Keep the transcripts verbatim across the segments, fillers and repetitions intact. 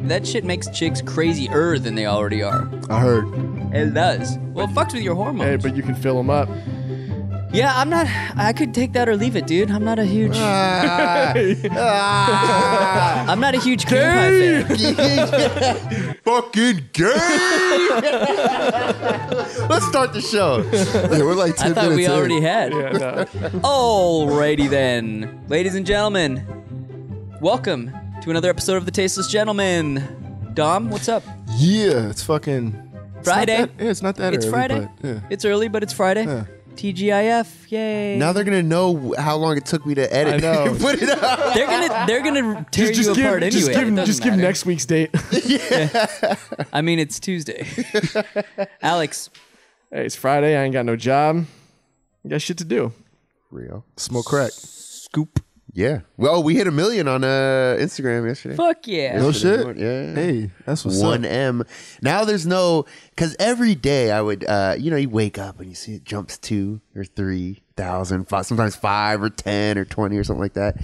That shit makes chicks crazier than they already are. I heard. It does. Well, it fucks with your hormones. Hey, but you can fill them up. Yeah, I'm not... I could take that or leave it, dude. I'm not a huge... Ah, ah, I'm not a huge gay pie fan. Fucking gay! Let's start the show. Yeah, we're like ten I thought minutes we in. Already had. Yeah, no. Alrighty then. Ladies and gentlemen, welcome to another episode of The Tasteless Gentlemen. Dom, what's up? Yeah, it's fucking... Friday. It's not that, yeah, it's not that it's early. Friday. But, yeah. It's early, but it's Friday. Yeah. T G I F, yay! Now they're gonna know how long it took me to edit. I know. Put it up. They're gonna, they're gonna tear just, just you give, apart just anyway. Give, just matter. Give next week's date. Yeah. I mean, it's Tuesday. Alex, hey, it's Friday. I ain't got no job. I got shit to do. Real smoke crack. Scoop. Yeah. Well, we hit a million on uh, Instagram yesterday. Fuck yeah. No shit. Yeah. Hey, that's what's up. one M. Now there's no, because every day I would, uh, you know, you wake up and you see it jumps two or three thousand, five, sometimes five or ten or twenty or something like that.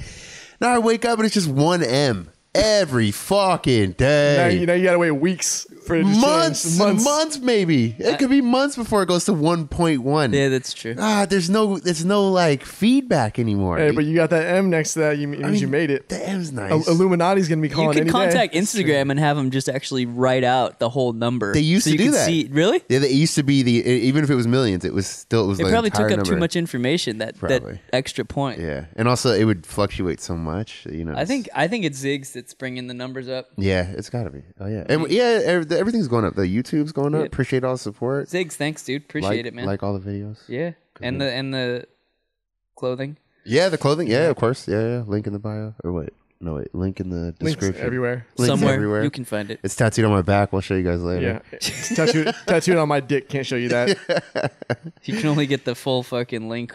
Now I wake up and it's just one M every fucking day. Now you, know, you got to wait weeks for it to months, change. months, months maybe. It I, could be months before it goes to one point one. Yeah, that's true. Ah, there's no, there's no like feedback anymore. Hey, but you got that M next to that. You means I mean, you made it. The M's nice. Illuminati's gonna be calling. You can contact day. Instagram and have them just actually write out the whole number. They used so to you do that. See, really? Yeah, they used to be the even if it was millions, it was still it was. It like probably took up number. Too much information. That probably. That extra point. Yeah, and also it would fluctuate so much. You know, I think I think it's Ziggs that. It's bringing the numbers up. Yeah, it's got to be. Oh, yeah. And yeah, everything's going up. The YouTube's going up. Yeah. Appreciate all the support. Ziggs, thanks, dude. Appreciate like, it, man. Like all the videos. Yeah. And the, and the clothing. Yeah, the clothing. Yeah, yeah, of course. Yeah, yeah. Link in the bio. Or wait. No, wait. Link in the description. Links everywhere. Links Somewhere. Everywhere. You can find it. It's tattooed on my back. We'll show you guys later. Yeah. It's tattooed, tattooed on my dick. Can't show you that. You can only get the full fucking link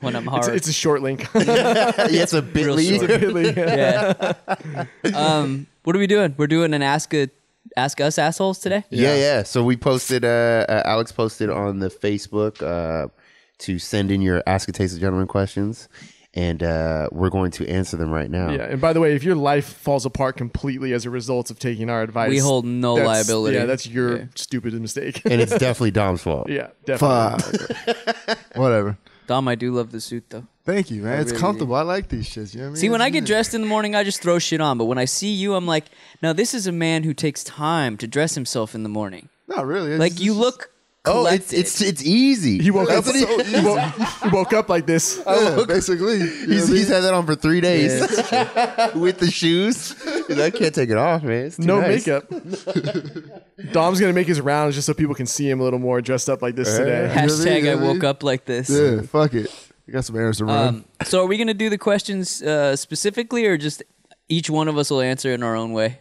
when I'm hard. It's, it's a short link. Yeah, it's a bit.ly. It's a bit.ly. Yeah. Yeah. Um, what are we doing? We're doing an Ask, a, ask Us Assholes today? Yeah, yeah. yeah. So we posted, uh, uh, Alex posted on the Facebook uh, to send in your Ask a Taste of Gentlemen questions. And uh, we're going to answer them right now. Yeah, and by the way, if your life falls apart completely as a result of taking our advice, we hold no liability. Yeah, that's your yeah. stupid mistake. And it's definitely Dom's fault. Yeah, definitely. Fuck. Whatever. Dom, I do love the suit, though. Thank you, man. I it's really comfortable. Do. I like these shits. You know what I mean? See, when I get dressed in the morning, I just throw shit on. But when I see you, I'm like, now this is a man who takes time to dress himself in the morning. Not really. It's like, just... you look... Collected. Oh, it's it's it's easy. He woke up. So easy. He, woke, he woke up like this. Yeah, woke, basically, he's, he's had that on for three days yeah, with the shoes. I can't take it off, man. It's too no nice. Makeup. Dom's gonna make his rounds just so people can see him a little more dressed up like this right. today. Hashtag you know I woke up like this. Yeah, fuck it. I got some errands to run. Um, so, are we gonna do the questions uh, specifically, or just each one of us will answer in our own way?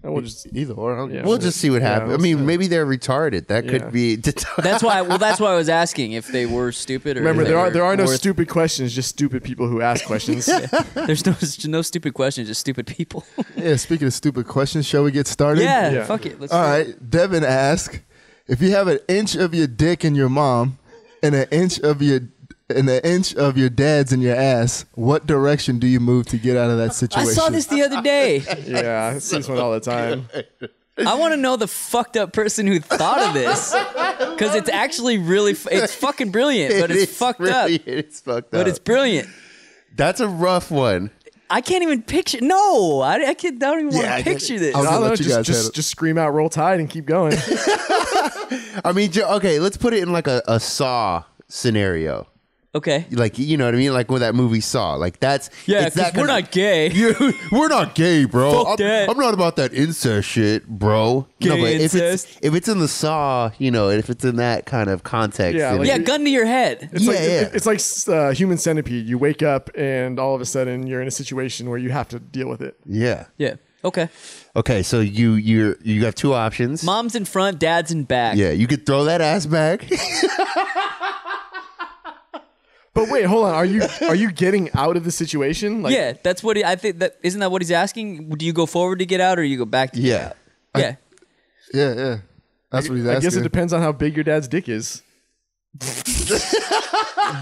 We'll just either or. Yeah, we'll just see what happens. Yeah, I mean, maybe they're retarded. That yeah. could be. That's why. Well, that's why I was asking if they were stupid. Or remember, there are there are no stupid questions, just stupid people who ask questions. Yeah. There's no no stupid questions, just stupid people. Yeah. Speaking of stupid questions, shall we get started? Yeah. yeah. Fuck it. Let's All right. It. Devin asks, if you have an inch of your dick in your mom, and an inch of your and an inch of your dad's in your ass, what direction do you move to get out of that situation? I saw this the other day. Yeah, I see this one all the time. I want to know the fucked up person who thought of this, because it's actually really, f it's fucking brilliant, but it's it fucked brilliant. Up. It's fucked up. But it's brilliant. That's a rough one. I can't even picture. No, I, I, can't, I don't even yeah, want to picture this. I don't know, just, just, just scream out, roll tide, and keep going. I mean, okay, let's put it in like a, a Saw scenario. Okay. Like, you know what I mean? Like when that movie Saw. Like that's... Yeah, it's that we're not of, gay. You, we're not gay, bro. Fuck I'm, that. I'm not about that incest shit, bro. Gay no, but incest. If it's, if it's in the Saw, you know, if it's in that kind of context... Yeah, like, yeah gun to your head. It's yeah, like, yeah. It, it's like uh, Human Centipede. You wake up and all of a sudden you're in a situation where you have to deal with it. Yeah. Yeah. Okay. Okay, so you you you have two options. Mom's in front, dad's in back. Yeah, you could throw that ass back. But wait, hold on. Are you are you getting out of the situation? Like, yeah, that's what he, I think. That isn't that what he's asking? Do you go forward to get out, or you go back to get yeah. out? Yeah, I, yeah, yeah. That's I, what he's asking. I guess it depends on how big your dad's dick is.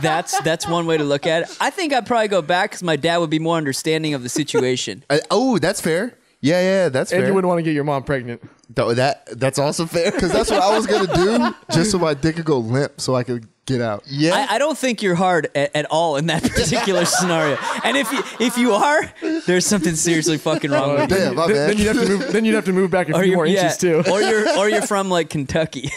that's that's one way to look at it. I think I'd probably go back because my dad would be more understanding of the situation. I, oh, that's fair. Yeah, yeah, that's and fair. And you wouldn't want to get your mom pregnant. That That's also fair. Because that's what I was going to do, just so my dick could go limp so I could get out. Yeah, I, I don't think you're hard at, at all in that particular scenario. And if you, if you are, there's something seriously fucking wrong with you. Damn, my bad. Then you'd have to move, then you'd have to move back a or few more yeah, inches too. Or you're, or you're from like Kentucky.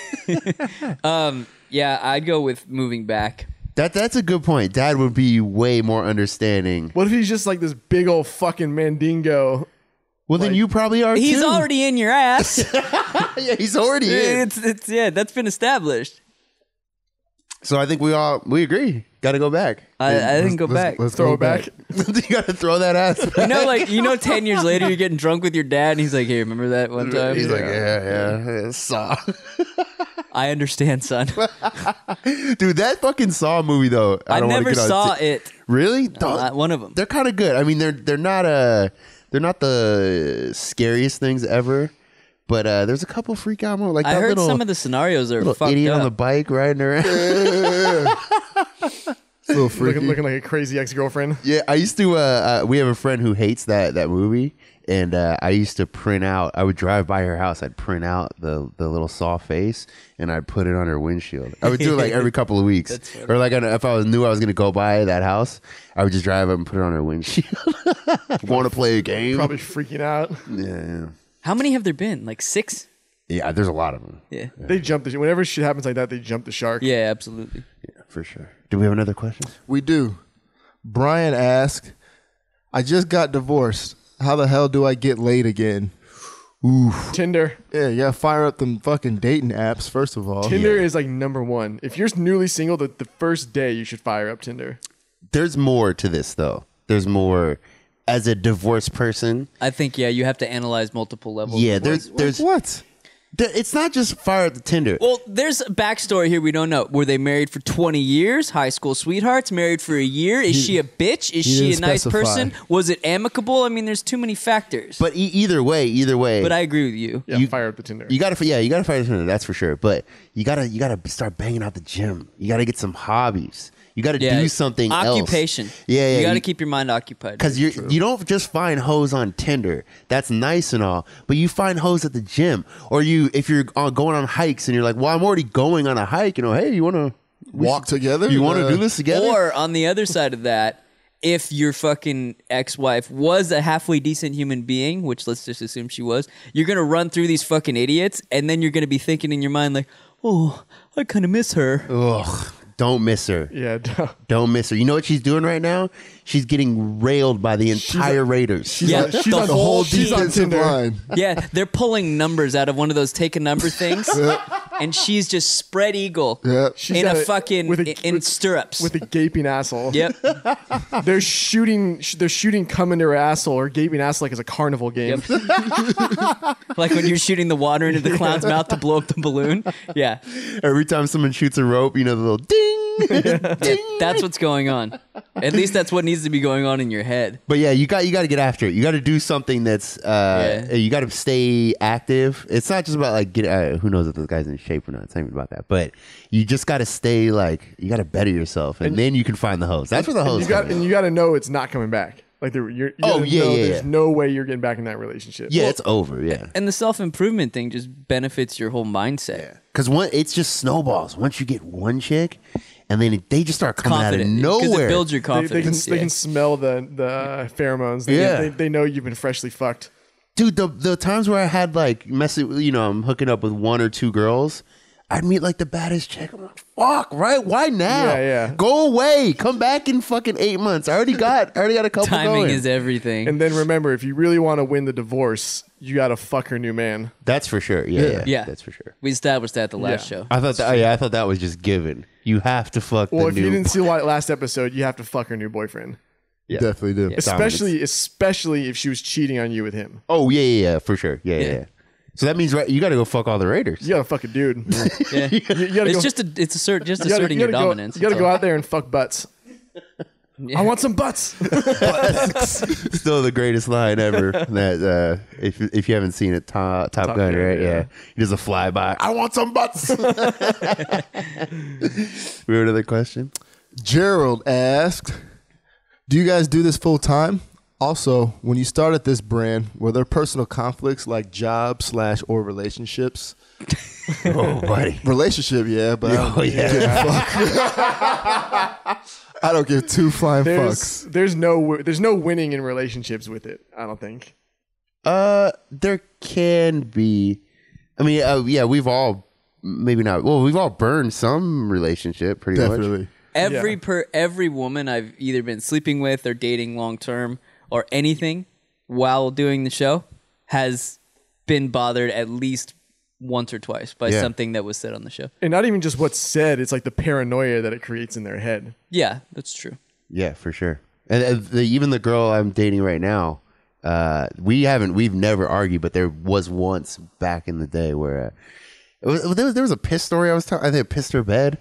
um, yeah, I'd go with moving back. That That's a good point. Dad would be way more understanding. What if he's just like this big old fucking Mandingo? Well, like, then you probably are, he's too. He's already in your ass. Yeah, he's already in. It's, it's, yeah, that's been established. So I think we all, we agree. Got to go back. I, yeah, I think go back. Let's throw go it back. back. You got to throw that ass back. You know, like, you know, ten years later, you're getting drunk with your dad, and he's like, hey, remember that one time? He's yeah. like, yeah, yeah, yeah. Saw. I understand, son. Dude, that fucking Saw movie, though. I, I don't never saw t- it. Really? No, one of them. They're kind of good. I mean, they're they're not a... They're not the scariest things ever, but uh, there's a couple freak out moments. Like I that heard little, some of the scenarios are fucked idiot up. On the bike riding around. Little freaky. Looking, looking like a crazy ex-girlfriend. Yeah, I used to, uh, uh, we have a friend who hates that that movie, and uh, I used to print out, I would drive by her house, I'd print out the, the little Saw face, and I'd put it on her windshield. I would do it like every couple of weeks. Or like on, if I was, knew I was going to go by that house, I would just drive up and put it on her windshield. Want to play a game? Probably freaking out. Yeah, yeah. How many have there been? Like six? Yeah, there's a lot of them. Yeah. yeah. They jump the shark. Whenever shit happens like that, they jump the shark. Yeah, absolutely. Yeah, for sure. Do we have another question? We do. Brian asked, I just got divorced. How the hell do I get laid again? Oof. Tinder. Yeah, yeah. Fire up them fucking dating apps, first of all. Tinder yeah. is like number one. If you're newly single, the, the first day you should fire up Tinder. There's more to this, though. There's more as a divorced person. I think, yeah, you have to analyze multiple levels. Yeah, there's, there's... What? It's not just fire at the Tinder. Well, there's a backstory here we don't know. Were they married for twenty years? High school sweethearts? Married for a year? Is he, she a bitch? Is she a nice specify. person? Was it amicable? I mean, there's too many factors. But e- either way, either way. But I agree with you. Yeah, you fire up the Tinder. You gotta, yeah, you gotta fire up the Tinder. That's for sure. But you gotta, you gotta start banging out the gym. You gotta get some hobbies. You got to yeah. do something Occupation. else. Occupation. Yeah, yeah. You got to keep your mind occupied. Because you you don't just find hoes on Tinder. That's nice and all, but you find hoes at the gym, or you if you're on, going on hikes and you're like, well, I'm already going on a hike. You know, hey, you want to walk together? You uh, want to do this together? Or on the other side of that, if your fucking ex-wife was a halfway decent human being, which let's just assume she was, you're gonna run through these fucking idiots, and then you're gonna be thinking in your mind like, oh, I kind of miss her. Ugh. Don't miss her. Yeah, don't. don't miss her. You know what she's doing right now? She's getting railed by the entire she's a, Raiders. She's yeah, on, she's the, on the whole defensive line. Yeah, they're pulling numbers out of one of those take a number things, and she's just spread eagle yeah. she's in a fucking with a, in with, stirrups with a gaping asshole. Yep, they're shooting. They're shooting cum into her asshole or gaping asshole like it's a carnival game. Yep. Like when you're shooting the water into the clown's yeah. mouth to blow up the balloon. Yeah. Every time someone shoots a rope, you know the little ding. Yeah, that's what's going on. At least that's what needs to be going on in your head. But yeah, you got you got to get after it. You got to do something that's uh, yeah. you got to stay active. It's not just about like get, uh, who knows if this guy's in shape or not. It's not even about that. But you just got to stay like you got to better yourself, and, and then you can find the hoes. That's where the hoes. And you got to know it's not coming back. Like there, you're, you oh yeah, know yeah, there's yeah. no way you're getting back in that relationship. Yeah, well, it's over. Yeah, and the self improvement thing just benefits your whole mindset because yeah. one, it's just snowballs. Once you get one chick. And then they just start coming Confident, out of nowhere. It builds your confidence. They, they, can, yeah. they can smell the the pheromones. They, yeah. they, they know you've been freshly fucked. Dude, the the times where I had like messing, you know, I'm hooking up with one or two girls, I'd meet like the baddest chick. I'm like, fuck, right? Why now? Yeah, yeah. Go away. Come back in fucking eight months. I already got, I already got a couple. Timing going. is everything. And then remember, if you really want to win the divorce, you got to fuck her new man. That's for sure. Yeah, yeah, yeah. yeah. That's for sure. We established that at the last yeah. show. I thought that. Oh, yeah, I thought that was just given. You have to fuck well, the new... Well, if you didn't see the last episode, you have to fuck her new boyfriend. Yeah. Definitely do. Yeah. Especially especially if she was cheating on you with him. Oh, yeah, yeah, yeah, for sure. Yeah, yeah, yeah. yeah. So that means right, you got to go fuck all the Raiders. You got to fuck a dude. Yeah. you, you gotta it's go, just a, it's assert, just you gotta, asserting you gotta your go, dominance. You got to go out there and fuck butts. Yeah. I want some butts. Butts. Still the greatest line ever. That uh, if if you haven't seen it, Top, Top, Top Gun, Gun, right? Yeah. yeah, he does a flyby. I want some butts. We have another question. Gerald asked, "Do you guys do this full time? Also, when you started this brand, were there personal conflicts like job slash or relationships?" Oh, buddy. Relationship, yeah, but oh, yeah. yeah. Fuck. I don't give two flying there's, fucks. There's no, there's no winning in relationships with it. I don't think. Uh, there can be. I mean, uh, yeah, we've all maybe not. Well, we've all burned some relationship, pretty Definitely. much. Every yeah. per every woman I've either been sleeping with or dating long term or anything while doing the show has been bothered at least once or twice by yeah. something that was said on the show. And not even just what's said, it's like the paranoia that it creates in their head. Yeah, that's true. Yeah, for sure. And uh, the, even the girl I'm dating right now, uh, we haven't, we've never argued, but there was once back in the day where uh, it was, there, was, there was a piss story I was telling. I think I pissed her bed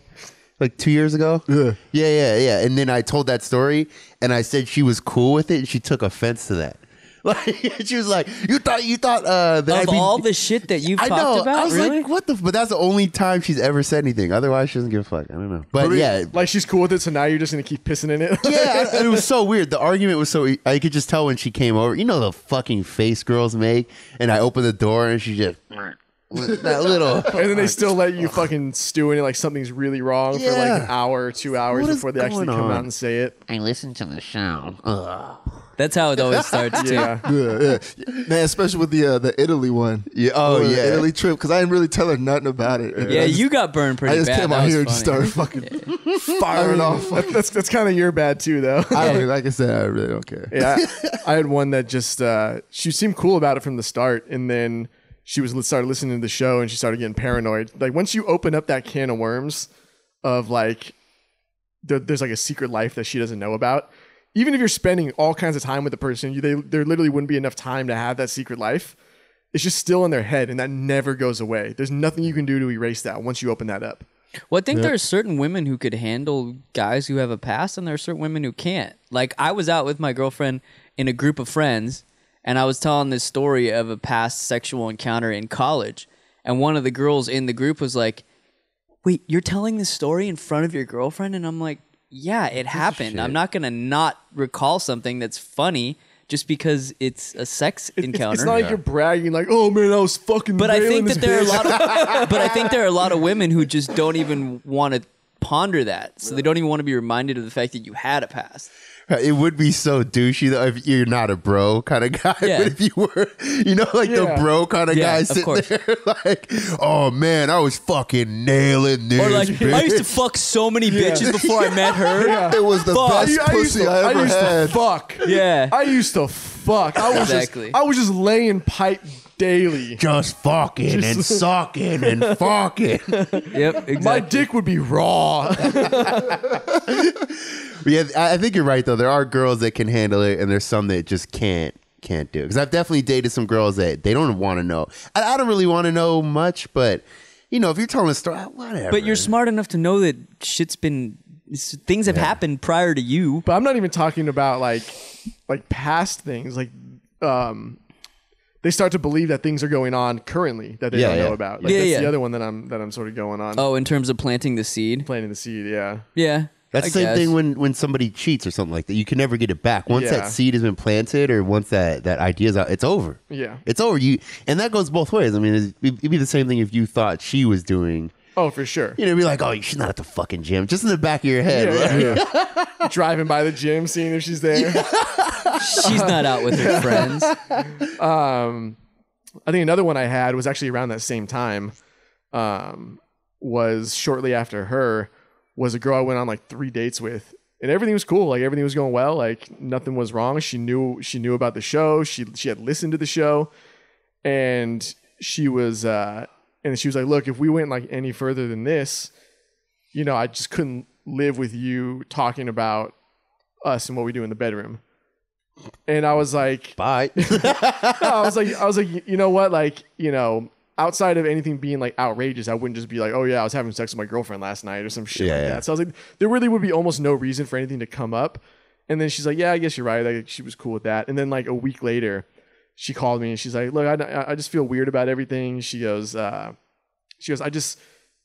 like two years ago. Ugh. Yeah, yeah, yeah. And then I told that story and I said she was cool with it and she took offense to that. Like, she was like, you thought, you thought, uh, that of I'd be, all the shit that you've I talked know, about, I was really? like, what the, f-? But that's the only time she's ever said anything. Otherwise, she doesn't give a fuck. I don't know. But, but yeah. Like, she's cool with it, so now you're just going to keep pissing in it? Yeah, and it was so weird. The argument was so, I could just tell when she came over, you know, the fucking face girls make, and I opened the door and she just, that little. And then they still let you fucking stew in it like something's really wrong yeah. for like an hour or two hours what before they actually come on? out and say it. I listened to the show. Ugh. That's how it always starts, too. Yeah. yeah, yeah. Man, especially with the uh, the Italy one. Yeah. Oh, yeah. The Italy trip, because I didn't really tell her nothing about it. Yeah, just, you got burned pretty bad. I just bad. came that out here funny. and started fucking yeah. firing off. Fucking. That's that's kind of your bad, too, though. I don't, like I said, I really don't care. Yeah, I, I had one that just, uh, she seemed cool about it from the start, and then she was started listening to the show, and she started getting paranoid. Like, once you open up that can of worms of, like, there, there's, like, a secret life that she doesn't know about, even if you're spending all kinds of time with the person, you, they, there literally wouldn't be enough time to have that secret life. It's just still in their head, and that never goes away. There's nothing you can do to erase that once you open that up. Well, I think yeah. there are certain women who could handle guys who have a past, and there are certain women who can't. Like, I was out with my girlfriend in a group of friends, and I was telling this story of a past sexual encounter in college, and one of the girls in the group was like, wait, you're telling this story in front of your girlfriend? And I'm like, yeah, it happened. I'm not going to not recall something that's funny just because it's a sex it, encounter. It's not like yeah. you're bragging like, oh, man, I was fucking but I think that there bitch. are a lot of, But I think there are a lot of women who just don't even want to ponder that. So yeah. they don't even want to be reminded of the fact that you had a past. It would be so douchey, though, if you're not a bro kind of guy. Yeah. But if you were, you know, like yeah. the bro kind of yeah, guy sitting of there like, oh, man, I was fucking nailing this. Or like, bitch. I used to fuck so many bitches yeah. before I met her. Yeah. It was the fuck. best I, I pussy to, I ever I used had. to fuck. Yeah. I used to fuck. I was, exactly. just, I was just laying pipe daily. Just fucking just and sucking and fucking. Yep, exactly. My dick would be raw. Yeah, I think you're right, though. There are girls that can handle it, and there's some that just can't can't do it. Because I've definitely dated some girls that they don't want to know. I, I don't really want to know much, but, you know, if you're telling a story, whatever. But you're smart enough to know that shit's been, things have yeah. happened prior to you. But I'm not even talking about, like, like past things. Like, um, they start to believe that things are going on currently that they yeah, don't yeah. know about. Like, yeah, that's yeah. the other one that I'm, that I'm sort of going on. Oh, in terms of planting the seed? Planting the seed, yeah. Yeah. That's the same thing when, when somebody cheats or something like that. You can never get it back. Once yeah. that seed has been planted or once that, that idea is out, it's over. Yeah. It's over. You And that goes both ways. I mean, it'd be the same thing if you thought she was doing. Oh, for sure. You know, it'd be like, oh, she's not at the fucking gym. Just in the back of your head. Yeah, right? yeah, yeah. Driving by the gym, seeing if she's there. Yeah. She's not out with her friends. Um, I think another one I had was actually around that same time. Um, was shortly after her. Was a girl I went on like three dates with, and everything was cool. Like everything was going well. Like nothing was wrong. She knew she knew about the show. She she had listened to the show, and she was uh, and she was like, "Look, if we went like any further than this, you know, I just couldn't live with you talking about us and what we do in the bedroom." And I was like, "Bye." no, I was like, I was like, you know what, like you know. Outside of anything being like outrageous, I wouldn't just be like, oh yeah, I was having sex with my girlfriend last night or some shit yeah, like yeah. that. So I was like, there really would be almost no reason for anything to come up. And then she's like, yeah, I guess you're right. Like, she was cool with that. And then like a week later, she called me and she's like, look, I, I just feel weird about everything. She goes, uh, she goes, I just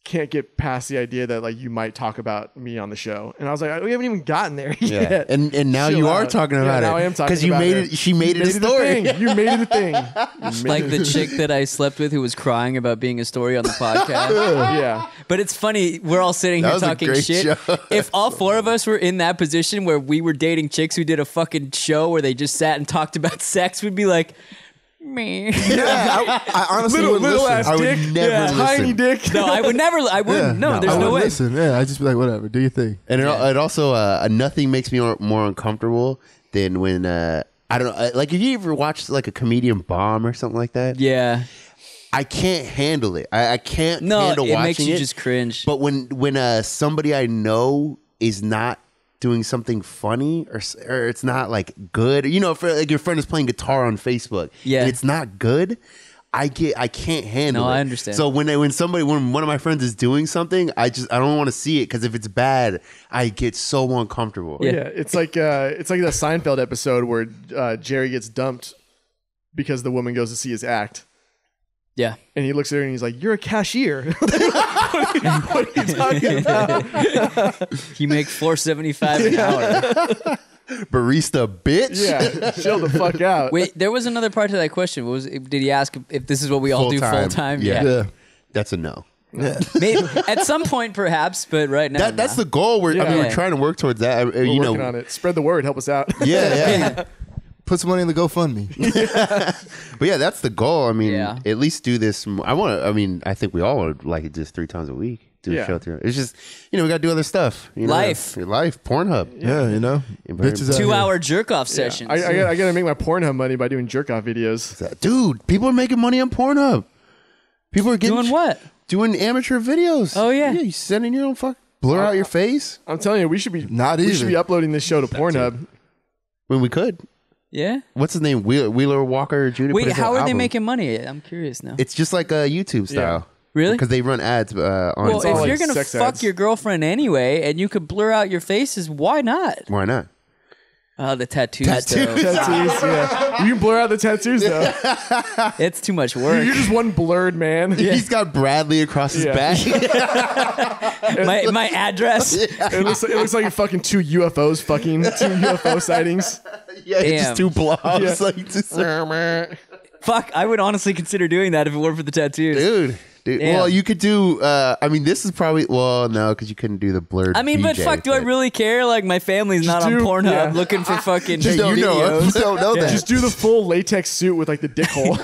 can't get past the idea that like you might talk about me on the show. And I was like, we haven't even gotten there yet. Yeah. And and now Chill you are out. talking about yeah, it. Now I am talking about you made it. it. She made you it made a story. It a thing. You made it a thing. Made like it the thing. Chick that I slept with who was crying about being a story on the podcast. Yeah. But it's funny. We're all sitting that here talking shit. Show. If all four of us were in that position where we were dating chicks who did a fucking show where they just sat and talked about sex, we'd be like, me. Yeah, I, I honestly little, would little listen. Ass I would dick. never yeah. listen. Tiny dick. No, I would never. I wouldn't. Yeah, no, no, there's I no way. Listen. Yeah, I just be like, whatever. Do your thing. And yeah. it, it also uh, nothing makes me more uncomfortable than when uh, I don't know. Like, have you ever watched like a comedian bomb or something like that? Yeah. I can't handle it. I, I can't no, handle it watching it. No, it makes you just cringe. But when when uh, somebody I know is not doing something funny or, or it's not like good, you know, if, like your friend is playing guitar on Facebook yeah. and it's not good, I get, I can't handle it. No, I understand. It. So when they, when somebody, when one of my friends is doing something, I just, I don't want to see it. Cause if it's bad, I get so uncomfortable. Yeah. yeah it's like, uh, it's like that Seinfeld episode where uh, Jerry gets dumped because the woman goes to see his act. Yeah. And he looks at her and he's like, you're a cashier. What are you, what are you talking about? You make four seventy-five an hour. Barista bitch. Yeah. Chill the fuck out. Wait, there was another part to that question. What was it? Did he ask if this is what we full all do time. full time? Yeah. yeah. That's a no. Yeah. Maybe, at some point, perhaps, but right now, that, that's no. the goal. We're yeah. I mean, we're trying to work towards that. We're you working know, on it. Spread the word. Help us out. Yeah, yeah. yeah. Put some money in the GoFundMe. But yeah, that's the goal. I mean, yeah. at least do this. I want to, I mean, I think we all would like it just three times a week. Do yeah. a show through. It's just, you know, we got to do other stuff. You life. Know, life. Pornhub. Yeah, you know. Two-hour jerk-off sessions. Yeah. I, I, I got to make my Pornhub money by doing jerk-off videos. Dude, people are making money on Pornhub. People are getting... Doing what? Doing amateur videos. Oh, yeah. Yeah, you sending your own fuck... Blur uh, out your face. I'm telling you, we should be... Not either. We should be uploading this show to that's Pornhub. It. When we could. Yeah. What's his name? Wheeler, Wheeler Walker Junior Wait, how are album. they making money? I'm curious now. It's just like a YouTube style. Yeah. Really? Because they run ads uh, on. Well, if like you're gonna fuck ads. your girlfriend anyway, and you could blur out your faces, why not? Why not? Oh, the tattoos. Tattoos. Though. tattoos yeah. You can blur out the tattoos though. It's too much work. You're just one blurred man. Yeah. He's got Bradley across his yeah. back. my my address. Yeah. It looks like, it looks like fucking two U F Os, fucking two U F O sightings. Yeah, it's just two blobs. Yeah. Like, just fuck, I would honestly consider doing that if it weren't for the tattoos. Dude. Dude. Well, you could do, uh, I mean, this is probably, well, no, because you couldn't do the blurred. I mean, B J but fuck, do I really care? Like, my family's not do, on Pornhub yeah. looking for fucking just videos. You know, just don't know yeah. that. Just do the full latex suit with, like, the dick hole.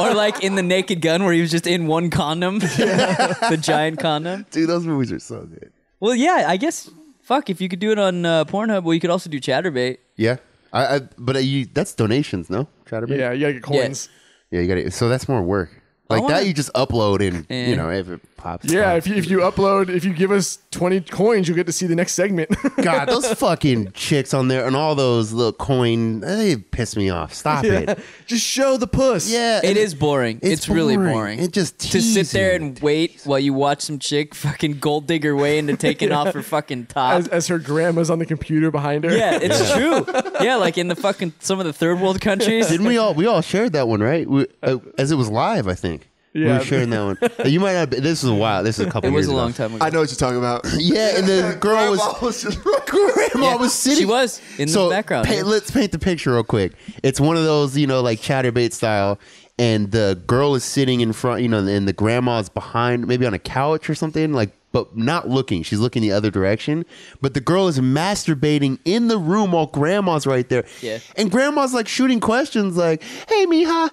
Or, like, in the Naked Gun where he was just in one condom. Yeah. The giant condom. Dude, those movies are so good. Well, yeah, I guess, fuck, if you could do it on uh, Pornhub, well, you could also do Chatterbait. Yeah. I, I But uh, you, that's donations, no? Chatterbait? Yeah, you gotta get coins. Yeah, yeah you gotta, so that's more work. Like wanna, that, you just upload and, and you know, if it pops. Yeah, up. if you if you upload, if you give us twenty coins, you'll get to see the next segment. God, those fucking chicks on there and all those little coin, they piss me off. Stop yeah. it. Just show the puss. Yeah, it is boring. It's, it's boring. really boring. It just to sit there and wait while you watch some chick fucking gold dig her way into taking yeah. off her fucking top as, as her grandma's on the computer behind her. Yeah, it's yeah. true. Yeah, like in the fucking some of the third world countries. Didn't we all we all shared that one right? We, uh, as it was live, I think. Yeah, we were sharing that one. You might have. Been, this was a while. This was a couple. It was years a long ago. time ago. I know what you're talking about. Yeah, and the girl grandma was. was grandma yeah, was sitting. She was in so the background. Pa- let's paint the picture real quick. It's one of those, you know, like Chatterbait style, and the girl is sitting in front, you know, and the grandma's behind, maybe on a couch or something, like, but not looking. She's looking the other direction. But the girl is masturbating in the room while grandma's right there. Yeah. And grandma's like shooting questions like, hey, mija.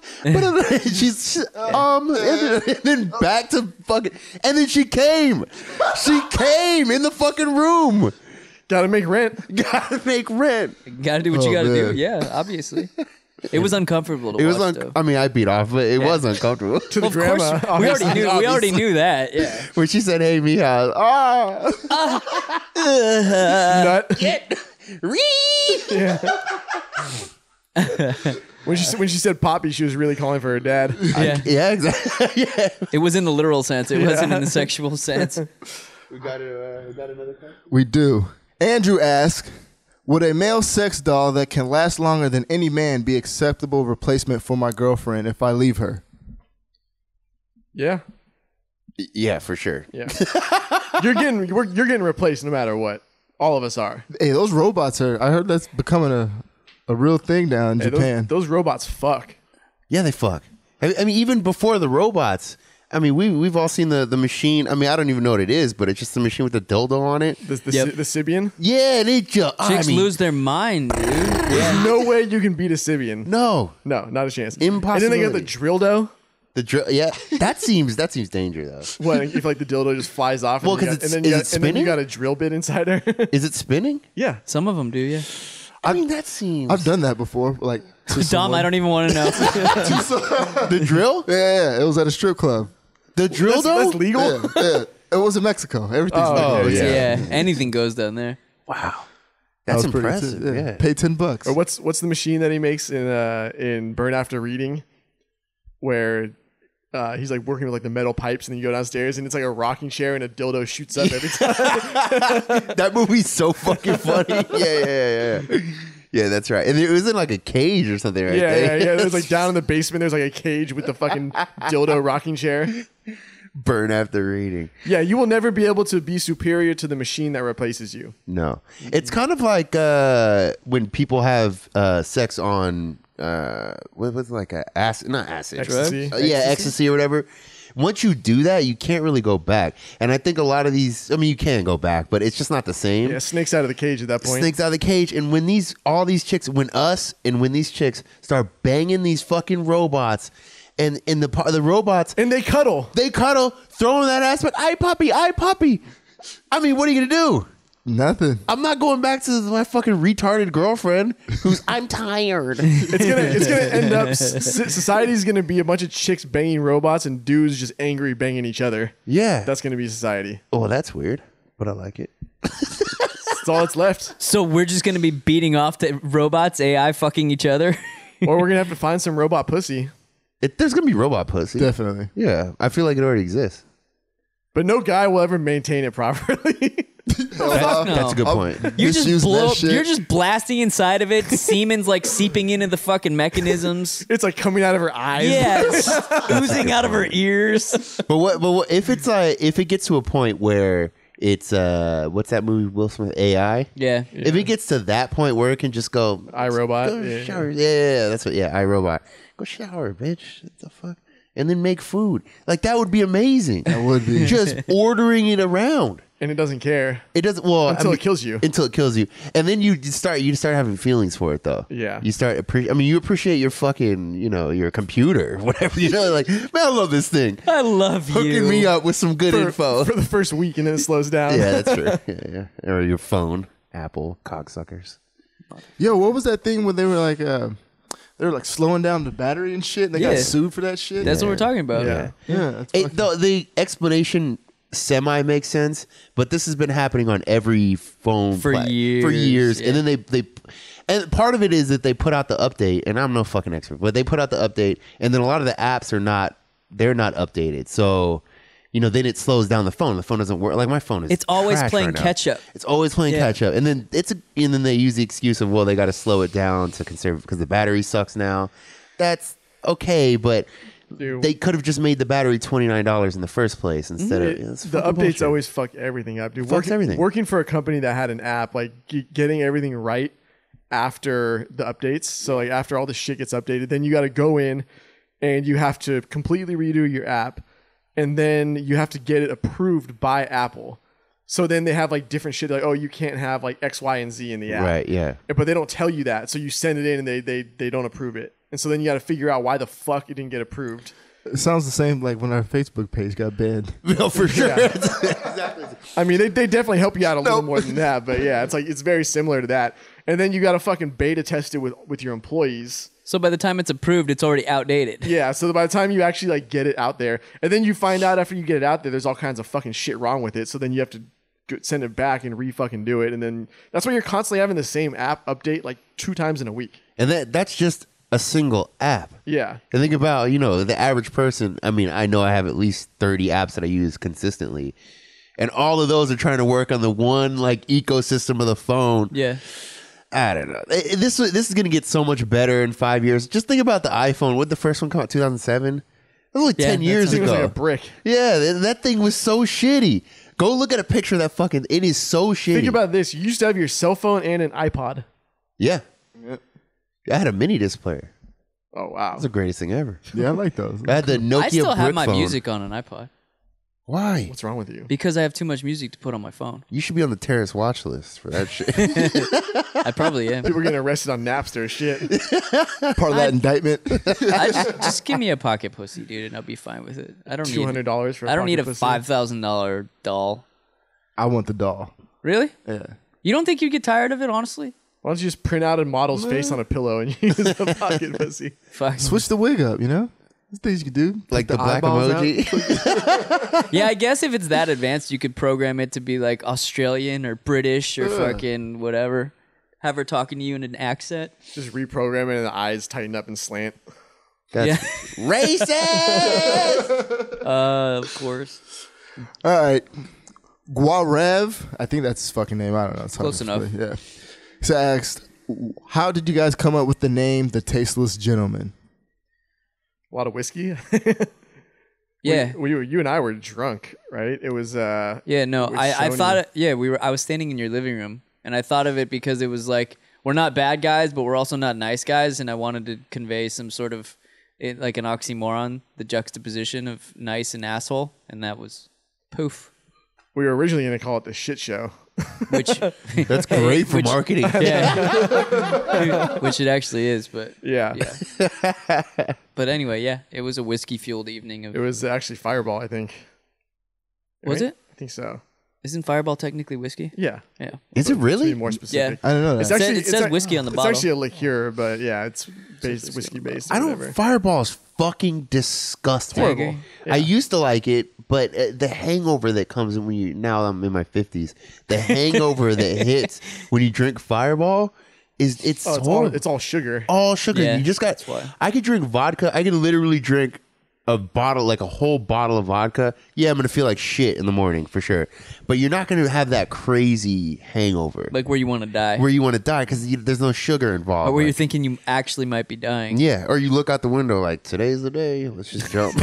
She's, she's um, and then back to fucking, and then she came. She came in the fucking room. Gotta make rent. Gotta make rent. Gotta do what oh, you gotta man. do. Yeah, obviously. It was uncomfortable to it watch, was un- I mean, I beat off, but it yeah. was uncomfortable. To the well, grandma. Course, we, already knew, we already knew that. Yeah. When she said, hey, mija. Oh. Uh, uh, Nut. Get. Yeah. when, she, when she said Poppy, she was really calling for her dad. Yeah, I, yeah exactly. yeah. It was in the literal sense. It yeah. wasn't in the sexual sense. We got, a, uh, we got another question? We do. Andrew asked, Would a male sex doll that can last longer than any man be acceptable replacement for my girlfriend if I leave her? Yeah. Yeah, for sure. Yeah. You're getting you're, you're getting replaced no matter what. All of us are. Hey, those robots are. I heard that's becoming a a real thing now in hey, Japan. Those, those robots fuck. Yeah, they fuck. I, I mean, even before the robots. I mean, we we've all seen the, the machine. I mean, I don't even know what it is, but it's just the machine with the dildo on it. The the, yep. si- the Sibian. Yeah, and it just chicks I mean, lose their mind, dude. Yeah. No way you can beat a Sibian. No, no, not a chance. Impossible. And then they got the dildo. The drill, yeah. That seems that seems dangerous though. What if like the dildo just flies off? Well, because it's and then you, got, it and then you got a drill bit inside her. Is it spinning? Yeah, some of them do. Yeah. I, I mean, that seems. I've done that before, like to Dom. Someone. I don't even want to know. The drill? Yeah, yeah, it was at a strip club. The drill though? That's, that's legal? Yeah, yeah. It was in Mexico. Everything's oh, legal. Oh, yeah. yeah. Anything goes down there. Wow. That's that impressive. T- yeah. yeah. Pay ten bucks. Or what's what's the machine that he makes in uh, in Burn After Reading where uh, he's like working with like the metal pipes and then you go downstairs and it's like a rocking chair and a dildo shoots up every time. That movie's so fucking funny. yeah, yeah, yeah, yeah. Yeah, that's right. And it was in like a cage or something, right? Yeah, there. yeah, yeah. It was like down in the basement. There's like a cage with the fucking dildo rocking chair. Burn After Reading. Yeah, you will never be able to be superior to the machine that replaces you. No. It's kind of like uh, when people have uh, sex on, uh, what was it like, a acid, not acid. Ecstasy. Right? Uh, yeah, ecstasy? ecstasy or whatever. Once you do that, you can't really go back. And I think a lot of these, I mean, you can go back, but it's just not the same. Yeah, snakes out of the cage at that point. Snakes out of the cage. And when these, all these chicks, when us and when these chicks start banging these fucking robots and, and the the robots. And they cuddle. They cuddle, throwing that ass, but I puppy, I puppy. I mean, what are you going to do? Nothing. I'm not going back to my fucking retarded girlfriend who's I'm tired. It's gonna it's gonna end up society's gonna be a bunch of chicks banging robots and dudes just angry banging each other. Yeah. That's gonna be society. Oh, that's weird, but I like it. That's all that's left. So we're just gonna be beating off to robots, A I fucking each other. Or we're gonna have to find some robot pussy. It, there's gonna be robot pussy. Definitely. Yeah. I feel like it already exists. But no guy will ever maintain it properly. No, that's, no. that's a good point. You're just, blow, you're just blasting inside of it. Semen's like seeping into the fucking mechanisms. It's like coming out of her eyes. Yeah, it's oozing out of her ears. But what? But what, if it's like if it gets to a point where it's uh, what's that movie? Will Smith A I. Yeah. yeah. If it gets to that point where it can just go, I Robot. Go yeah. Shower. Yeah, yeah, yeah, that's what. Yeah, I Robot. Go shower, bitch. What the fuck? And then make food. Like that would be amazing. That would be just ordering it around. And it doesn't care. It doesn't. Well, until I mean, it kills you. Until it kills you, and then you start. You start having feelings for it, though. Yeah. You start. Appreci- I mean, you appreciate your fucking, you know, your computer, whatever. You know, like, man, I love this thing. I love hooking you. Hooking me up with some good for, info for the first week, and then it slows down. Yeah, that's true. Yeah, yeah. Or your phone, Apple, cocksuckers. Yo, what was that thing when they were like, uh, they were like slowing down the battery and shit, and they yeah. got sued for that shit? That's yeah. what we're talking about. Yeah, yeah. yeah that's it, the, the explanation. Semi makes sense, but this has been happening on every phone for plat- years. For years, yeah. And then they they, and part of it is that they put out the update, and I'm no fucking expert, but they put out the update, and then a lot of the apps are not, they're not updated, so you know then it slows down the phone. The phone doesn't work. Like my phone is, it's always playing right catch up. It's always playing yeah. catch up, and then it's a, and then they use the excuse of well they got to slow it down to conserve because the battery sucks now. That's okay, but. Dude. They could have just made the battery twenty-nine dollars in the first place instead it, of... The updates bullshit. Always fuck everything up, dude. Fucks working, everything. Working for a company that had an app, like g- getting everything right after the updates. So like after all the shit gets updated, then you got to go in and you have to completely redo your app. And then you have to get it approved by Apple. So then they have like different shit like, oh, you can't have like X, Y, and Z in the app. Right, yeah. But they don't tell you that. So you send it in and they they they don't approve it. And so then you got to figure out why the fuck it didn't get approved. It sounds the same like when our Facebook page got banned. No, for sure. Yeah. Exactly. I mean, they they definitely help you out a nope. little more than that. But yeah, it's like it's very similar to that. And then you got to fucking beta test it with, with your employees. So by the time it's approved, it's already outdated. Yeah. So by the time you actually like get it out there, and then you find out after you get it out there, there's all kinds of fucking shit wrong with it. So then you have to send it back and re-fucking do it. And then that's why you're constantly having the same app update like two times in a week. And that that's just... a single app. Yeah. And think about, you know, the average person. I mean, I know I have at least thirty apps that I use consistently. And all of those are trying to work on the one, like, ecosystem of the phone. Yeah. I don't know. This this is going to get so much better in five years. Just think about the iPhone. What did the first one come out? two thousand seven? That was like yeah, ten years ago. It was like a brick. Yeah, that thing was so shitty. Go look at a picture of that fucking... It is so shitty. Think about this. You used to have your cell phone and an iPod. Yeah. Yep. I had a mini disc player. Oh, wow. That's the greatest thing ever. Yeah, I like those. I had the Nokia brick phone. I still have my phone. music on an iPod. Why? What's wrong with you? Because I have too much music to put on my phone. You should be on the terrorist watch list for that shit. I probably am. People are getting arrested on Napster shit. Part of I, that indictment. I just, just give me a pocket pussy, dude, and I'll be fine with it. I don't need two hundred dollars for a I don't need a five thousand dollars doll. I want the doll. Really? Yeah. You don't think you'd get tired of it, honestly? Why don't you just print out a model's face on a pillow and use a pocket pussy? Fuck. Switch the wig up, you know? Things you could do. Like, like the, the black emoji. Yeah, I guess if it's that advanced, you could program it to be like Australian or British or Ugh. fucking whatever. Have her talking to you in an accent. Just reprogram it and the eyes tighten up and slant. That's yeah. racist! uh, of course. All right. Guarev. I think that's his fucking name. I don't know. It's close enough. Really, yeah. So I asked, how did you guys come up with the name The Tasteless Gentlemen? A lot of whiskey. Yeah, we, we you and I were drunk, right? It was. Uh, yeah, no, I, I thought. It, yeah, we were. I was standing in your living room, and I thought of it because it was like we're not bad guys, but we're also not nice guys, and I wanted to convey some sort of it, like an oxymoron, the juxtaposition of nice and asshole, and that was poof. We were originally going to call it the shit show. Which that's great for which, marketing. Yeah. Which it actually is, but yeah. yeah. But anyway, yeah, it was a whiskey fueled evening. Of, it was actually Fireball, I think. Was right? it? I think so. Isn't Fireball technically whiskey? Yeah. Yeah. Is it really? To be more specific. Yeah. I don't know. That. It's actually, it says, it says it's whiskey on the bottle. It's actually a liqueur, but yeah, it's based whiskey based. I don't. Whatever. Fireball is fucking disgusting. Horrible. Yeah. I used to like it. But uh, the hangover that comes when you, now I'm in my fifties, the hangover that hits when you drink Fireball is, it's, oh, it's, all, it's all sugar. All sugar. Yeah, you just got, I could drink vodka. I could literally drink a bottle, like a whole bottle of vodka. Yeah, I'm going to feel like shit in the morning for sure. But you're not going to have that crazy hangover. Like where you want to die. Where you want to die because there's no sugar involved. Or where like, you're thinking you actually might be dying. Yeah, or you look out the window like, today's the day. Let's just jump.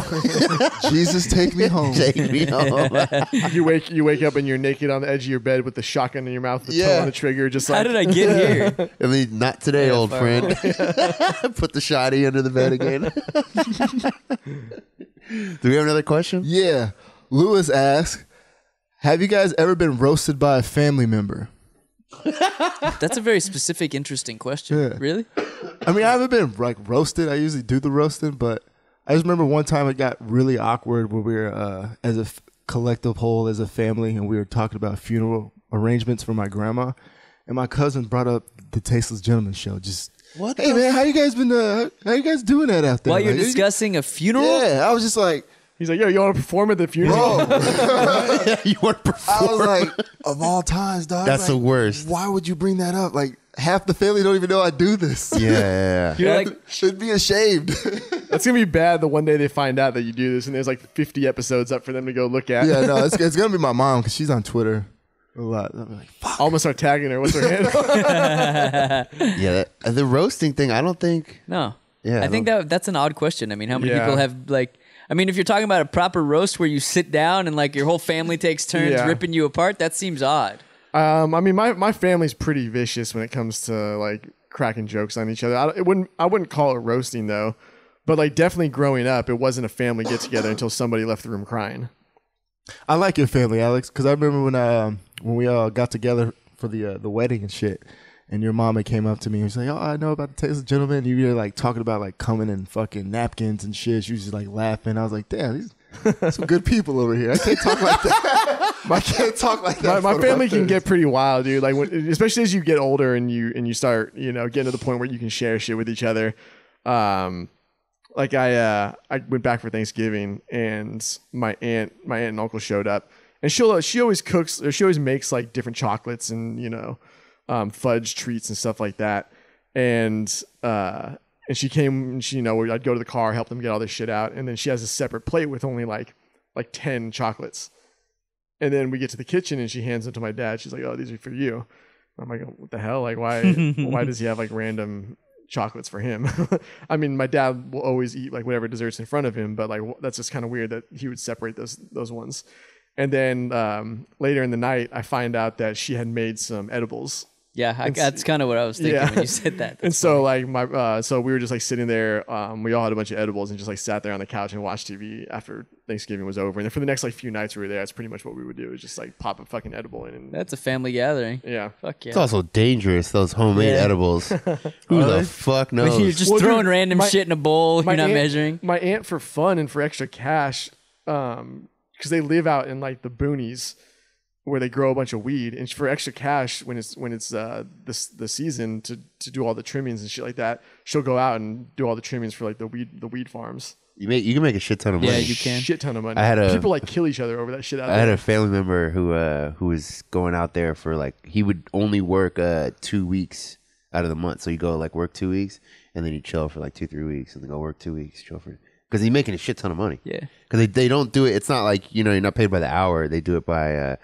Jesus, take me home. Take me home. you wake you wake up and you're naked on the edge of your bed with the shotgun in your mouth, the yeah. toe on the trigger. Just like, how did I get yeah. here? I mean, not today, yeah, old friend. Put the shotty under the bed again. Do we have another question? Yeah. Lewis asks, have you guys ever been roasted by a family member? That's a very specific, interesting question. Yeah. Really? I mean, I haven't been like roasted. I usually do the roasting, but I just remember one time it got really awkward where we were uh, as a f- collective whole, as a family, and we were talking about funeral arrangements for my grandma. And my cousin brought up The Tasteless Gentlemen Show, just... What hey man, f- how you guys been? Uh, how you guys doing that out there? While you're like, discussing you, a funeral? Yeah, I was just like, he's like, yo, you want to perform at the funeral? Yeah, you want to perform? I was like, of all times, dog. That's like, the worst. Why would you bring that up? Like half the family don't even know I do this. Yeah, you're like should be ashamed. That's gonna be bad. The one day they find out that you do this, and there's like fifty episodes up for them to go look at. Yeah, no, it's, it's gonna be my mom because she's on Twitter. A lot. I'm like, fuck. Almost start tagging her. What's her handle? Yeah, that, the roasting thing. I don't think. No. Yeah. I, I think that that's an odd question. I mean, how many yeah. people have like? I mean, if you're talking about a proper roast where you sit down and like your whole family takes turns yeah. ripping you apart, that seems odd. Um, I mean, my my family's pretty vicious when it comes to like cracking jokes on each other. I it wouldn't. I wouldn't call it roasting though, but like definitely growing up, it wasn't a family get together until somebody left the room crying. I like your family, Alex, because I remember when I um, when we all got together for the uh, the wedding and shit, and your mama came up to me and was like, "Oh, I know about The Tasteless Gentlemen." And you were like talking about like coming in fucking napkins and shit. She was just like laughing. I was like, "Damn, these are some good people over here. I can't talk like that. I can't talk like that." My, my family can get pretty wild, dude. Like, when, especially as you get older and you and you start, you know, getting to the point where you can share shit with each other. Um, Like I, uh, I went back for Thanksgiving, and my aunt, my aunt and uncle showed up, and she she always cooks, or she always makes like different chocolates and you know, um, fudge treats and stuff like that, and uh, and she came, and she you know, I'd go to the car, help them get all this shit out, and then she has a separate plate with only like like ten chocolates, and then we get to the kitchen, and she hands them to my dad. She's like, "Oh, these are for you." I'm like, what the hell? Like, why? Why does he have like random chocolates for him? I mean, my dad will always eat like whatever desserts in front of him, but like that's just kind of weird that he would separate those those ones. And then um, later in the night, I find out that she had made some edibles. Yeah, I, that's kind of what I was thinking yeah. when you said that. That's and so funny. like my, uh, so we were just like sitting there. Um, we all had a bunch of edibles and just like sat there on the couch and watched T V after Thanksgiving was over. And then for the next like few nights we were there, that's pretty much what we would do, is just like pop a fucking edible in. And that's a family gathering. Yeah, fuck yeah. It's also dangerous, those homemade yeah. edibles. Who the fuck knows? Like, you're just well, throwing dude, random my, shit in a bowl. You're not aunt, measuring. My aunt, for fun and for extra cash, um, because they live out in like the boonies, where they grow a bunch of weed, and for extra cash when it's when it's uh this the season to to do all the trimmings and shit like that, she'll go out and do all the trimmings for like the weed the weed farms. You make you can make a shit ton of money. Yeah, you can shit ton of money. I had a, people like kill each other over that shit out I there. Had a family member who uh who was going out there for like, he would only work uh two weeks out of the month, so you go like work two weeks and then you chill for like two three weeks and then go work two weeks chill for. Because he's making a shit ton of money. Yeah. Because they, they don't do it. It's not like, you know, you're not paid by the hour. They do it by uh,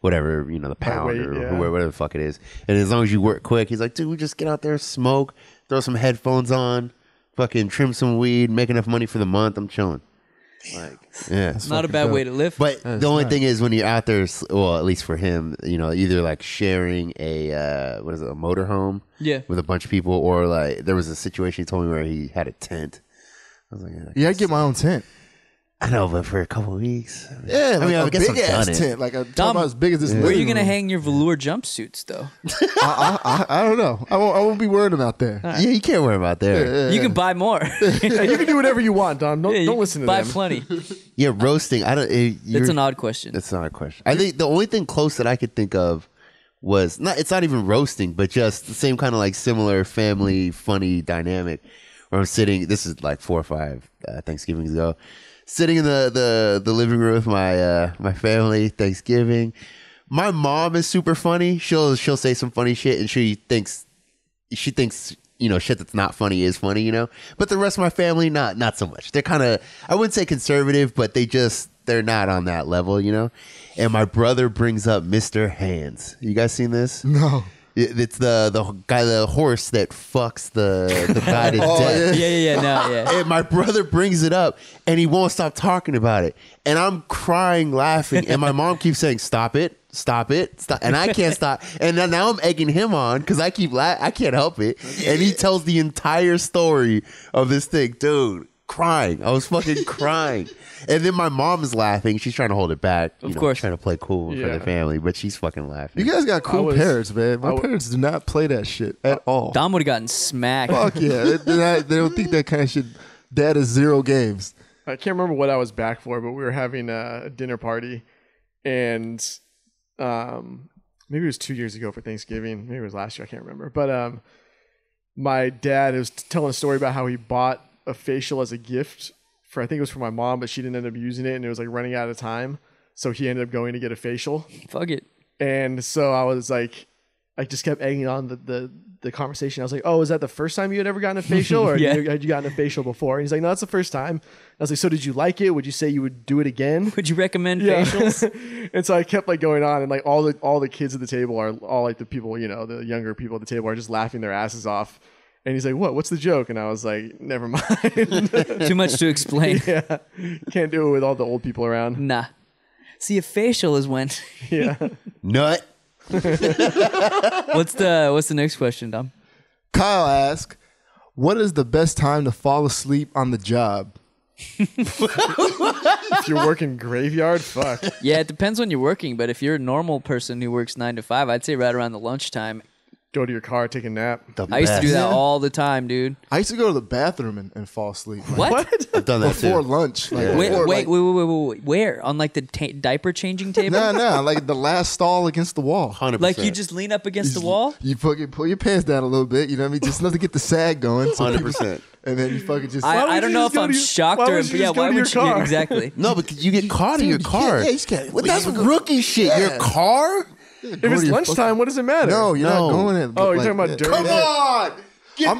whatever, you know, the pound weight, or yeah. whatever the fuck it is. And as long as you work quick, he's like, dude, we just get out there, smoke, throw some headphones on, fucking trim some weed, make enough money for the month. I'm chilling. Like, yeah. It's not a bad dope. way to live. But That's the only not. thing is when you're out there, well, at least for him, you know, either like sharing a, uh, what is it, a motorhome yeah. with a bunch of people, or like there was a situation he told me where he had a tent. I was like, yeah, I yeah, I'd get my own tent. I know, but for a couple of weeks. I mean, yeah, like I mean, a I guess big ass it. tent, like a Dom, about as big as this. Yeah. Where are you gonna hang your velour jumpsuits, though? I, I, I, I don't know. I won't. I won't be wearing them out there. Right. Yeah, you can't wear them out there. Yeah, yeah, you yeah. can buy more. yeah, you can do whatever you want, Dom. Don't yeah, don't listen to buy them. Buy plenty. yeah, roasting. I don't. It, it's an odd question. It's not a question. I think the only thing close that I could think of was not. It's not even roasting, but just the same kind of like similar family funny dynamic. Where I'm sitting, this is like four or five uh, Thanksgivings ago, sitting in the, the, the living room with my uh, my family, Thanksgiving. My mom is super funny. She'll she'll say some funny shit, and she thinks she thinks you know shit that's not funny is funny, you know. But the rest of my family, not not so much. They're kind of, I wouldn't say conservative, but they just they're not on that level, you know. And my brother brings up Mister Hands. You guys seen this? No. It's the, the guy, the horse that fucks the, the guy to oh, death. Yeah, yeah, yeah, no, yeah. And my brother brings it up, and he won't stop talking about it. And I'm crying, laughing, and my mom keeps saying, stop it, stop it, stop. And I can't stop. And then now I'm egging him on because I keep laughing. I can't help it. And he tells the entire story of this thing, dude. Crying. I was fucking crying. And then my mom is laughing. She's trying to hold it back. You of know, course. Trying to play cool yeah. for the family, but she's fucking laughing. You guys got cool was, parents, man. My was, parents do not play that shit at all. Dom would have gotten smacked. Fuck yeah. They, they're not, they don't think that kind of shit. Dad is zero games. I can't remember what I was back for, but we were having a dinner party, and um, maybe it was two years ago for Thanksgiving. Maybe it was last year. I can't remember. But um, my dad was telling a story about how he bought a facial as a gift for, I think it was for my mom, but she didn't end up using it and it was like running out of time. So he ended up going to get a facial. Fuck it. And so I was like, I just kept egging on the, the, the conversation. I was like, oh, is that the first time you had ever gotten a facial, or yeah. had, you, had you gotten a facial before? And he's like, no, that's the first time. I was like, so did you like it? Would you say you would do it again? Would you recommend yeah. facials? And so I kept like going on, and like all the, all the kids at the table are all like the people, you know, the younger people at the table are just laughing their asses off. And he's like, what? What's the joke? And I was like, never mind. Too much to explain. Yeah. Can't do it with all the old people around. Nah. See, a facial is when. yeah. Nut. what's the What's the next question, Dom? Kyle asks, what is the best time to fall asleep on the job? If you're working graveyard, fuck. Yeah, it depends when you're working. But if you're a normal person who works nine to five, I'd say right around the lunchtime. Go to your car, take a nap. The I best. used to do that all the time, dude. I used to go to the bathroom and, and fall asleep. Like, what? I've done that before too. lunch. Like, yeah. wait, before, wait, like, wait, wait, wait, wait, where? On like the ta- diaper changing table? No, nah, no, nah, like the last stall against the wall. one hundred percent Like you just lean up against just, the wall. You fucking pull your pants down a little bit. You know what I mean? Just enough to get the sag going. So Hundred percent. And then you fucking just. I, I don't know if I'm your, shocked or yeah. Why would you, your car? you exactly? No, because you get caught in your car. Yeah, you can't. That's rookie shit. Your car. If it's lunchtime, what does it matter? No, you're no. not going in. Oh, you're like, talking about dirty. Come on! Get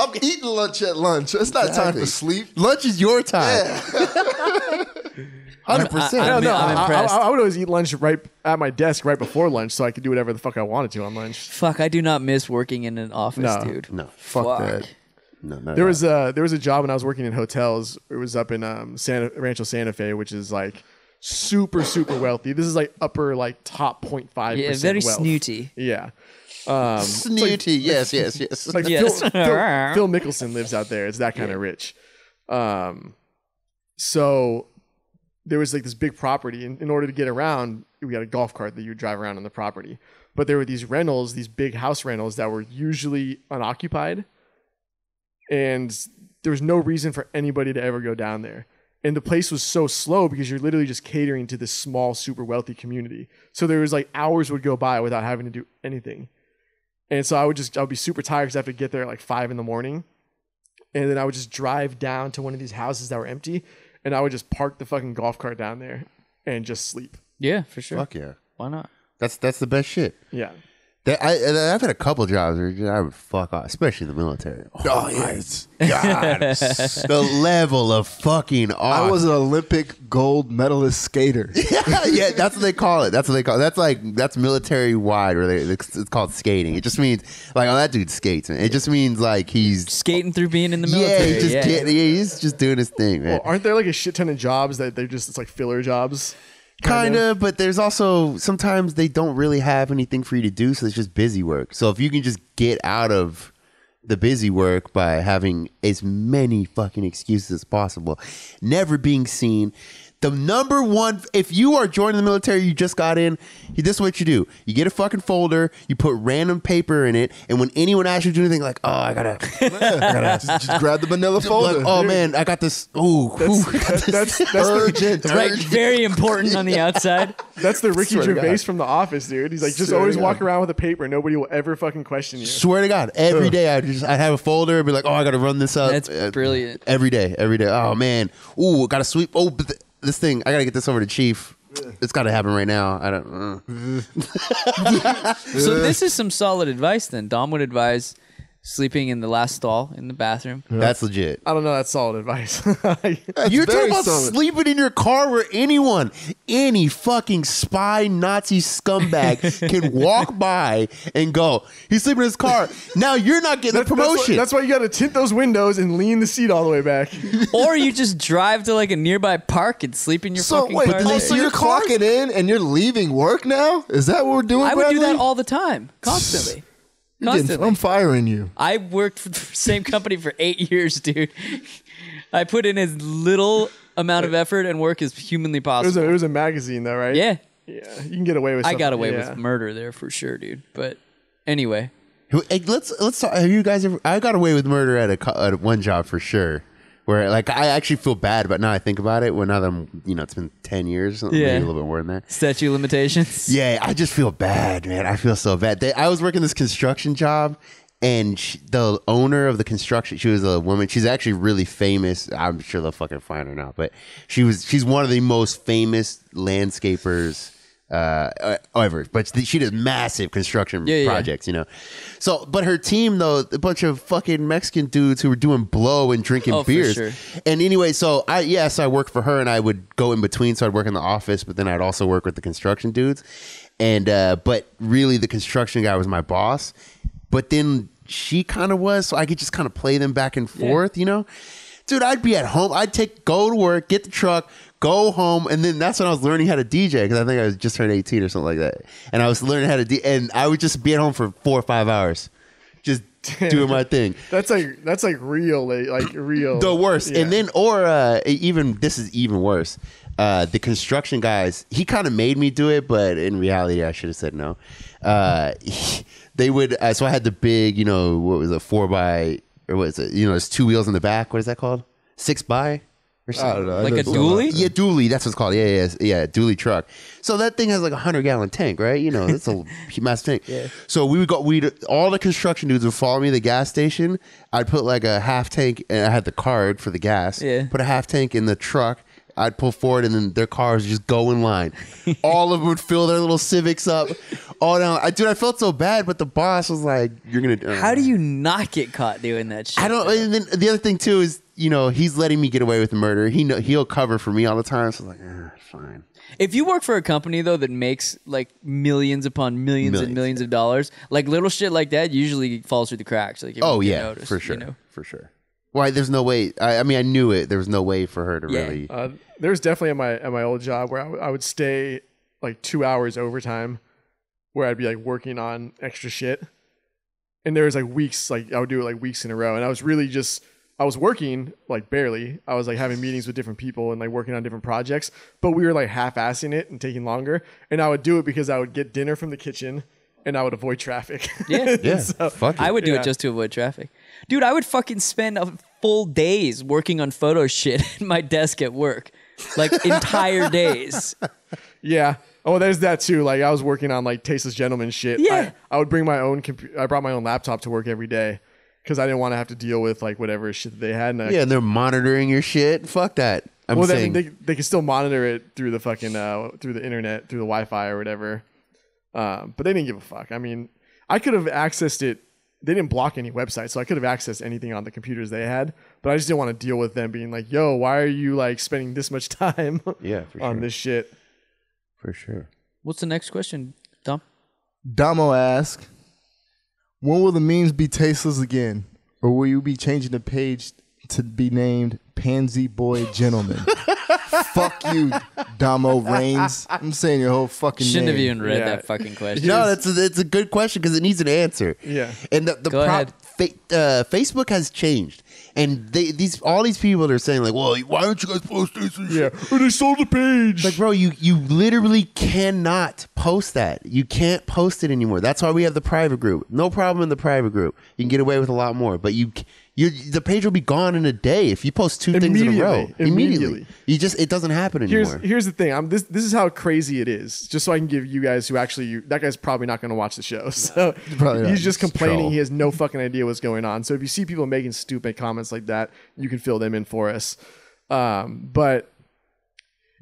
I'm, I'm eating lunch at lunch. It's not exactly. time for sleep. Lunch is your time. Yeah. one hundred percent. I, I don't know. I'm impressed. I, I, I would always eat lunch right at my desk right before lunch so I could do whatever the fuck I wanted to on lunch. Fuck, I do not miss working in an office, no, dude. No, fuck, fuck. that. No, no, there no. was a there was a job when I was working in hotels. It was up in um, Santa, Rancho Santa Fe, which is like super super wealthy. This is like upper like top zero point five percent yeah, very wealth. Snooty. Yeah, um, snooty. Like, yes, yes, yes. Like yes. Phil, Phil, Phil Mickelson lives out there. It's that kind yeah. of rich. Um, so there was like this big property, and in order to get around, we had a golf cart that you would drive around on the property. But there were these rentals, these big house rentals that were usually unoccupied. And there was no reason for anybody to ever go down there. And the place was so slow because you're literally just catering to this small, super wealthy community. So there was like hours would go by without having to do anything. And so I would just, I would be super tired because I have to get there at like five in the morning. And then I would just drive down to one of these houses that were empty. And I would just park the fucking golf cart down there and just sleep. Yeah, for sure. Fuck yeah. Why not? That's, that's the best shit. Yeah. That, I, I've had a couple jobs where I would fuck off, especially in the military. Oh, oh yes. God. The level of fucking off. I was an Olympic gold medalist skater. yeah, yeah, that's what they call it. That's what they call it. That's like, that's military wide where they, it's called skating. It just means, like, oh, that dude skates, man. It just means, like, he's skating through being in the military. Yeah, he's just, yeah. Getting, yeah, he's just doing his thing, man. Well, aren't there like a shit ton of jobs that they're just, it's like filler jobs? Kind of, but there's also sometimes they don't really have anything for you to do, so it's just busy work. So if you can just get out of the busy work by having as many fucking excuses as possible, never being seen. The number one, if you are joining the military, you just got in, this is what you do. You get a fucking folder, you put random paper in it, and when anyone asks you to do anything, like, oh, I gotta, I gotta just, just grab the vanilla folder. Like, oh, dude. Man, I got this. Ooh, that's, ooh, that's, that's, that's urgent. Right, urgent. Very important on the outside. That's the Ricky Swear Gervais from The Office, dude. He's like, just Swear always walk around with a paper. Nobody will ever fucking question you. Swear to God. Every Ugh. day I'd, just, I'd have a folder and be like, oh, I gotta run this up. That's uh, brilliant. Every day, every day. Oh, man. Ooh, gotta sweep. Oh, but the, this thing, I gotta get this over to Chief. It's gotta happen right now. I don't. Uh. So this is some solid advice. Then Dom would advise sleeping in the last stall in the bathroom. Yeah. That's legit. I don't know. That's solid advice. That's You're talking about solid. Sleeping in your car where anyone, any fucking spy Nazi scumbag can walk by and go, he's sleeping in his car. Now you're not getting that, the promotion. That's why, that's why you got to tint those windows and lean the seat all the way back. Or you just drive to like a nearby park and sleep in your so, fucking wait, car. Oh, so you're clocking in and you're leaving work now? Is that what we're doing, I would Bradley? do that all the time. Constantly. Constantly. I'm firing you. I worked for the same company for eight years, dude. I put in as little amount of effort and work as humanly possible. It was a, it was a magazine, though, right? Yeah. Yeah. You can get away with something. I got away yeah. with murder there for sure, dude. But anyway. Hey, let's, let's talk. Have you guys ever? I got away with murder at, a, at one job for sure. Where, like, I actually feel bad, but now I think about it, well, now that I'm, you know, it's been ten years, yeah. maybe a little bit more than that. Statute limitations? Yeah, I just feel bad, man. I feel so bad. They, I was working this construction job, and she, the owner of the construction, she was a woman. She's actually really famous. I'm sure they'll fucking find her now, but she was, she's one of the most famous landscapers uh ever. But she does massive construction yeah, projects, yeah. you know. So, but her team though, a bunch of fucking Mexican dudes who were doing blow and drinking oh, beers. For sure. And anyway, so I yes, I worked for her, and I would go in between. So I'd work in the office, but then I'd also work with the construction dudes. And uh but really, the construction guy was my boss. But then she kind of was, so I could just kind of play them back and forth, yeah. you know. Dude, I'd be at home. I'd take go to work, get the truck, go home, and then that's when I was learning how to D J, because I think I was just turned eighteen or something like that, and I was learning how to D J, and I would just be at home for four or five hours, just Damn. doing my thing. That's like that's like real, like real. The worst, yeah. and then or uh, even this is even worse. Uh, the construction guys, he kind of made me do it, but in reality, I should have said no. Uh, he, they would, uh, so I had the big, you know, what was it, four by, or what is it? You know, it's two wheels in the back. What is that called? Six by. Or I don't know. Like a dually? Yeah, dually. That's what it's called. Yeah, yeah, yeah. Dually truck. So that thing has like a hundred gallon tank, right? You know, that's a massive tank. Yeah. So we would go. We all the construction dudes would follow me to the gas station. I'd put like a half tank, and I had the card for the gas. Yeah. Put a half tank in the truck. I'd pull forward, and then their cars just go in line. All of them would fill their little Civics up. All down. I, dude, I felt so bad, but the boss was like, "You're gonna." Uh, How do you not get caught doing that shit? I don't. And then the other thing too is you know, he's letting me get away with the murder. He know, he'll cover for me all the time. So I'm like, eh, fine. If you work for a company, though, that makes like millions upon millions, millions and millions yeah. of dollars, like little shit like that usually falls through the cracks. Like, oh, yeah, noticed, for sure. You know? For sure. Why? There's no way. I, I mean, I knew it. There was no way for her to yeah. really. Uh, there was definitely at my, at my old job where I, w- I would stay like two hours overtime where I'd be like working on extra shit. And there was like weeks, like I would do it like weeks in a row. And I was really just, I was working like barely. I was like having meetings with different people and like working on different projects, but we were like half-assing it and taking longer. And I would do it because I would get dinner from the kitchen and I would avoid traffic. Yeah. yeah. So, fuck it. I would do yeah. it just to avoid traffic. Dude, I would fucking spend a full days working on photo shit at my desk at work. Like entire days. Yeah. Oh, there's that too. Like I was working on like Tasteless Gentlemen shit. Yeah. I, I would bring my own computer. I brought my own laptop to work every day. Because I didn't want to have to deal with like whatever shit that they had. And I, yeah, and they're monitoring your shit. Fuck that. I'm well, saying they, they can still monitor it through the fucking uh, through the internet, through the Wi-Fi or whatever. Um, but they didn't give a fuck. I mean, I could have accessed it. They didn't block any websites, so I could have accessed anything on the computers they had. But I just didn't want to deal with them being like, "Yo, why are you like spending this much time yeah, for on sure. this shit?" For sure. What's the next question, Dom? Domo asks. When will the memes be tasteless again? Or will you be changing the page to be named Pansy Boy Gentleman? Fuck you, Domo Reigns. I'm saying your whole fucking Shouldn't name. Shouldn't have even read yeah. that fucking question. No, that's a, it's a good question because it needs an answer. Yeah. And the, the Go prop, fa- uh, Facebook has changed. And they, these all these people are saying like, well, why aren't you guys posting this? Yeah. Or they sold the page. Like, bro, you, you literally cannot post that. You can't post it anymore. That's why we have the private group. No problem in the private group. You can get away with a lot more. But you, you the page will be gone in a day if you post two things in a row. Immediately. Immediately. You just it doesn't happen anymore. Here's, here's the thing. I'm this this is how crazy it is. Just so I can give you guys who actually you, that guy's probably not going to watch the show. So no, he's just complaining. Troll. He has no fucking idea what's going on. So if you see people making stupid comments like that, you can fill them in for us. Um, but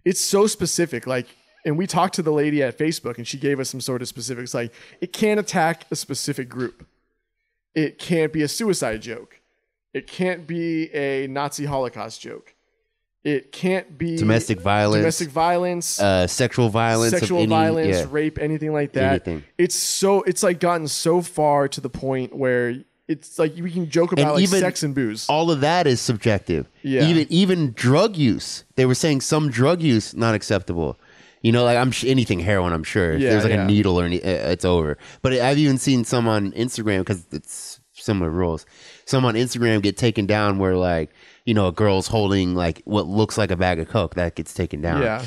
it's so specific. Like, and we talked to the lady at Facebook and she gave us some sort of specifics. Like, it can't attack a specific group. It can't be a suicide joke. It can't be a Nazi Holocaust joke. It can't be domestic violence, domestic violence, uh, sexual violence, sexual of any, violence, yeah. rape, anything like that. Anything. It's so, it's like gotten so far to the point where it's like we can joke about like sex and booze. All of that is subjective. Yeah. Even even drug use. They were saying some drug use not acceptable. You know, like I'm sh- anything heroin. I'm sure yeah, if there's like yeah. a needle or any, it's over. But I've even seen some on Instagram because it's similar rules. Some on Instagram get taken down where like you know a girl's holding like what looks like a bag of coke that gets taken down. Yeah.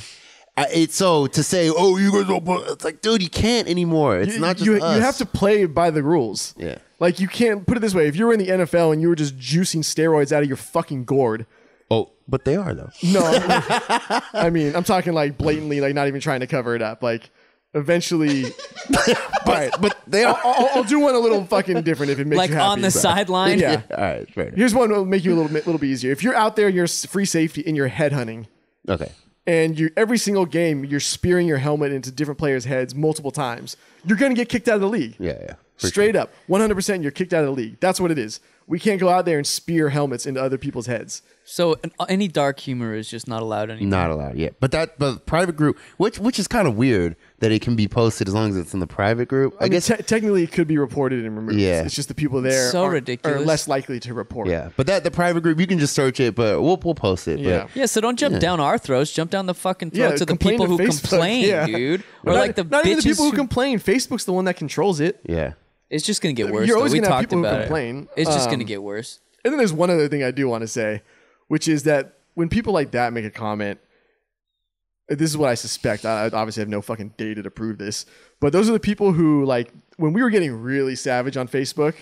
I, it's so to say, oh, you guys don't. Put, it's like, dude, you can't anymore. It's you, not just you, us. You have to play by the rules. Yeah. Like, you can't put it this way. If you were in the N F L and you were just juicing steroids out of your fucking gourd. Oh, but they are, though. No. I mean, I'm talking like blatantly, like not even trying to cover it up. Like, eventually. but, right. but they are. I'll, I'll do one a little fucking different if it makes like you happy. Like on the sideline? Yeah. yeah. All right. Fair enough. Here's one that will make you a little bit, little bit easier. If you're out there and you're free safety and you're head hunting. Okay. And you every single game, you're spearing your helmet into different players' heads multiple times. You're going to get kicked out of the league. Yeah, yeah. Straight sure. up, one hundred percent you're kicked out of the league. That's what it is. We can't go out there and spear helmets into other people's heads. So an, any dark humor is just not allowed anymore. Not allowed, yeah. But that but private group, which which is kind of weird that it can be posted as long as it's in the private group. I, I mean, guess te- technically it could be reported and removed. Yeah. It's just the people there so are, ridiculous. are less likely to report. Yeah, but that the private group, you can just search it, but we'll, we'll post it. Yeah. But, yeah, so don't jump yeah. down our throats. Jump down the fucking throats yeah, of the people who Facebook. complain, yeah. dude. Or not, like the Not even the people who, who complain. Facebook's the one that controls it. Yeah. It's just going to get worse. You're always going to have people who complain. It. It's just um, going to get worse. And then there's one other thing I do want to say, which is that when people like that make a comment, this is what I suspect. I obviously have no fucking data to prove this, but those are the people who, like, when we were getting really savage on Facebook,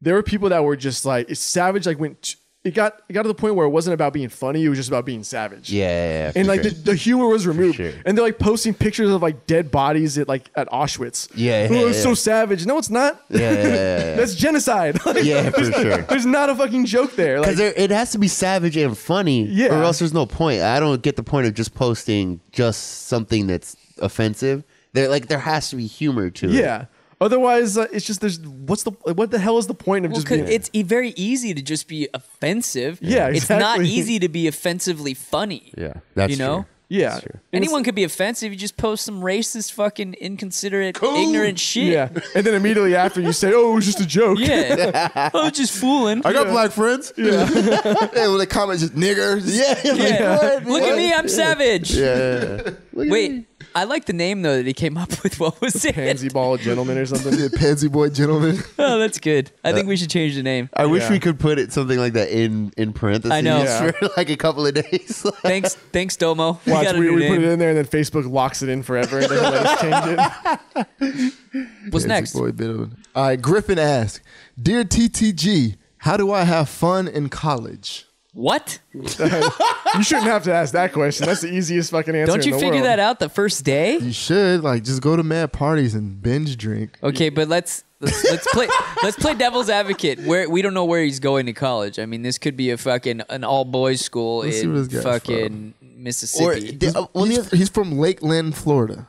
there were people that were just like, it's savage, like went... T- It got it got to the point where it wasn't about being funny. It was just about being savage. Yeah, yeah, yeah. And like sure. the, the humor was removed. Sure. And they're like posting pictures of like dead bodies at like at Auschwitz. Yeah, yeah. Oh, it's yeah. so savage. No, it's not. Yeah, yeah, yeah, yeah. That's genocide. Like, yeah, for there's, sure. There's not a fucking joke there. Because like, it has to be savage and funny, yeah. or else there's no point. I don't get the point of just posting just something that's offensive. There, like there has to be humor to yeah. it. Yeah. Otherwise, uh, it's just there's what's the what the hell is the point of well, just being? It's e- very easy to just be offensive. Yeah, exactly. It's not easy to be offensively funny. Yeah, that's you know. True. Yeah, anyone could be offensive. You just post some racist, fucking inconsiderate, cool. ignorant shit. Yeah, and then immediately after you say, "Oh, it was just a joke." Yeah, I was just fooling. I got yeah. black friends. Yeah, hey, when they comment just niggers. Yeah, like, yeah. What? Look what? At me, I'm savage. Yeah. yeah. Wait, me. I like the name though that he came up with. What was the it? Pansy Ball Gentleman or something? Yeah, Pansy Boy Gentleman. Oh, that's good. I uh, think we should change the name. I yeah. wish we could put it something like that in in parentheses. I know. Yeah. For like a couple of days. thanks, thanks, Domo. Wow. We, we put it in there, and then Facebook locks it in forever, and then let us change it. What's yeah, next? Boy, bit of an... All right, Griffin asks, "Dear T T G, how do I have fun in college?" What? You shouldn't have to ask that question. That's the easiest fucking answer. Don't you in the figure world. That out the first day? You should like just go to mad parties and binge drink. Okay, but let's let's, let's play let's play devil's advocate. Where we don't know where he's going to college. I mean, this could be a fucking an all boys school let's in fucking. From. Mississippi. Or, uh, well, he's, he's from Lakeland, Florida.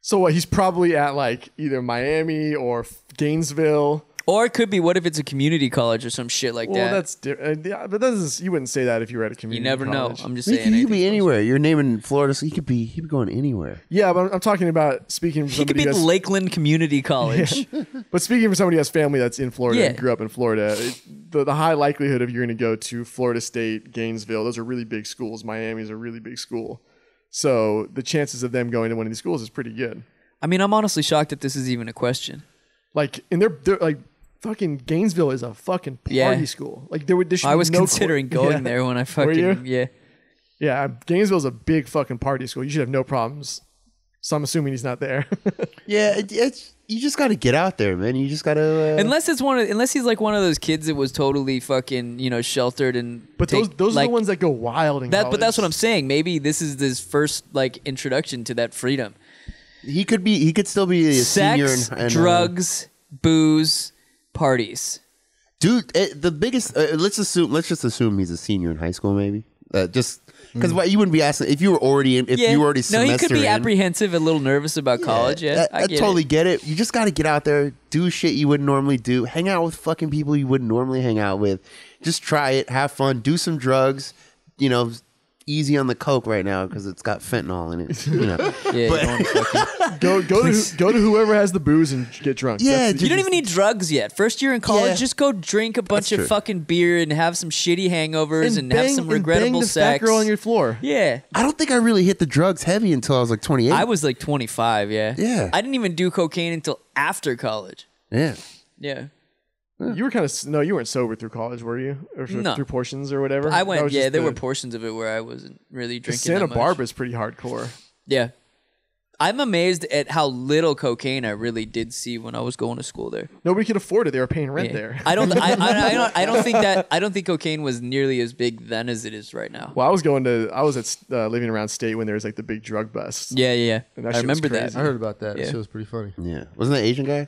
So what? He's probably at like either Miami or Gainesville. Or it could be, what if it's a community college or some shit like well, that? Well, that's different. Uh, yeah, but that is, you wouldn't say that if you were at a community college. You never college. Know. I'm just saying. He, he could be anywhere. You're naming Florida, so he could be, he could be going anywhere. Yeah, but I'm, I'm talking about speaking for somebody. He could be at Lakeland Community College. Yeah. But speaking for somebody who has family that's in Florida yeah. and grew up in Florida, it, the, the high likelihood of you're going to go to Florida State, Gainesville, those are really big schools. Miami's a really big school. So the chances of them going to one of these schools is pretty good. I mean, I'm honestly shocked that this is even a question. Like, and they're, they're like, fucking Gainesville is a fucking party yeah. school. Like there would. There I was no considering co- going yeah. there when I fucking. Were you? Yeah. Yeah, Gainesville is a big fucking party school. You should have no problems. So I'm assuming he's not there. yeah, it, it's you just got to get out there, man. You just got to. Uh... Unless it's one of, unless he's like one of those kids that was totally fucking, you know, sheltered and. But take, those those like, are the ones that go wild in that, college. But that's what I'm saying. Maybe this is his first like introduction to that freedom. He could be. He could still be a senior. Sex, and, and, drugs, uh, booze. Parties, dude. It, the biggest. Uh, let's assume. Let's just assume he's a senior in high school, maybe. Uh, just because mm. you wouldn't be asking if you were already. In, if yeah. you were already. No, he could be in. Apprehensive, and a little nervous about yeah, college. Yeah, that, I, get I totally it. Get it. You just got to get out there, do shit you wouldn't normally do, hang out with fucking people you wouldn't normally hang out with. Just try it, have fun, do some drugs. You know, easy on the coke right now because it's got fentanyl in it. You know. Yeah, but, you don't fucking- Go go Please. to go to whoever has the booze and get drunk. Yeah, just, you don't even need drugs yet. First year in college, yeah. just go drink a bunch of fucking beer and have some shitty hangovers and, and bang, have some regrettable and bang sex. The fat girl on your floor. Yeah, I don't think I really hit the drugs heavy until I was like twenty-eight. I was like twenty-five. Yeah, yeah. I didn't even do cocaine until after college. Yeah, yeah. You were kind of no, you weren't sober through college, were you? Or no. Through portions or whatever. I went. Yeah, there the, were portions of it where I wasn't really drinking. Santa that much. Barbara's pretty hardcore. Yeah. I'm amazed at how little cocaine I really did see when I was going to school there. Nobody could afford it; they were paying rent yeah. there. I don't, I, I, I don't, I don't think that. I don't think cocaine was nearly as big then as it is right now. Well, I was going to, I was at uh, living around state when there was like the big drug bust. Yeah, yeah, and that I remember that. I heard about that. Yeah. That shit was pretty funny. Yeah, wasn't that Asian guy?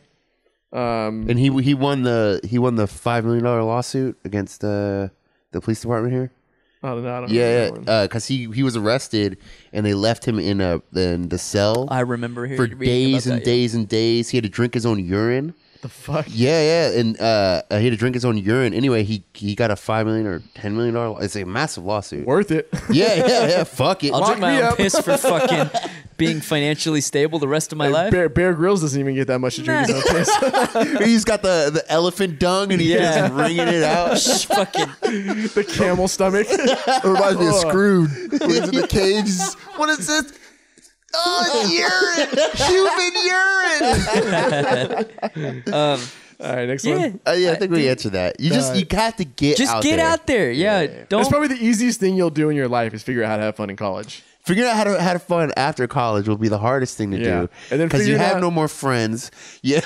Um, and he he won the he won the five million dollar lawsuit against uh, the police department here. I don't know. I don't yeah, because uh, he, he was arrested and they left him in a in the cell. I remember for days and that, days yeah. and days. He had to drink his own urine. The fuck? Yeah, yeah, and uh, he had to drink his own urine. Anyway, he he got a five million or ten million dollar. It's a massive lawsuit. Worth it? Yeah, yeah, yeah. Fuck it. I'll Lock drink my own piss for fucking being financially stable the rest of my and life. Bear, Bear Grylls doesn't even get that much to drink nah. his own piss. He's got the, the elephant dung and he's yeah. just wringing it out. Fucking the camel stomach. It reminds me of Scrooge. When he's in the cage. What is this? Oh, urine, human urine. um, All right, next yeah. one. Uh, yeah, I think I, we dude, answered that. You just you got to get just out get there. out there. Yeah, yeah, yeah. Don't. That's probably the easiest thing you'll do in your life is figure out how to have fun in college. Figure out how to have fun after college will be the hardest thing to yeah. do because you have out. no more friends. Yeah,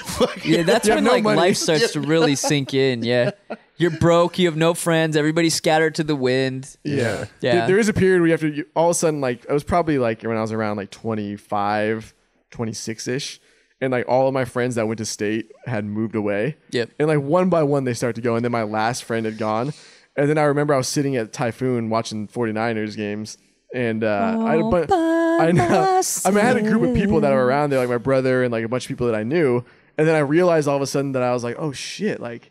yeah. That's when no like money. life starts to really sink in. Yeah. You're broke. You have no friends. Everybody's scattered to the wind. Yeah. yeah. There, there is a period where you have to, you, all of a sudden, like, I was probably like, when I was around like twenty-five, twenty-six-ish. And like all of my friends that went to state had moved away. Yep. And like one by one, they start to go. And then my last friend had gone. And then I remember I was sitting at Typhoon watching forty-niners games. And uh, I, had a bu- I, know, I mean, I had a group of people that were around there, like my brother and like a bunch of people that I knew. And then I realized all of a sudden that I was like, oh shit, like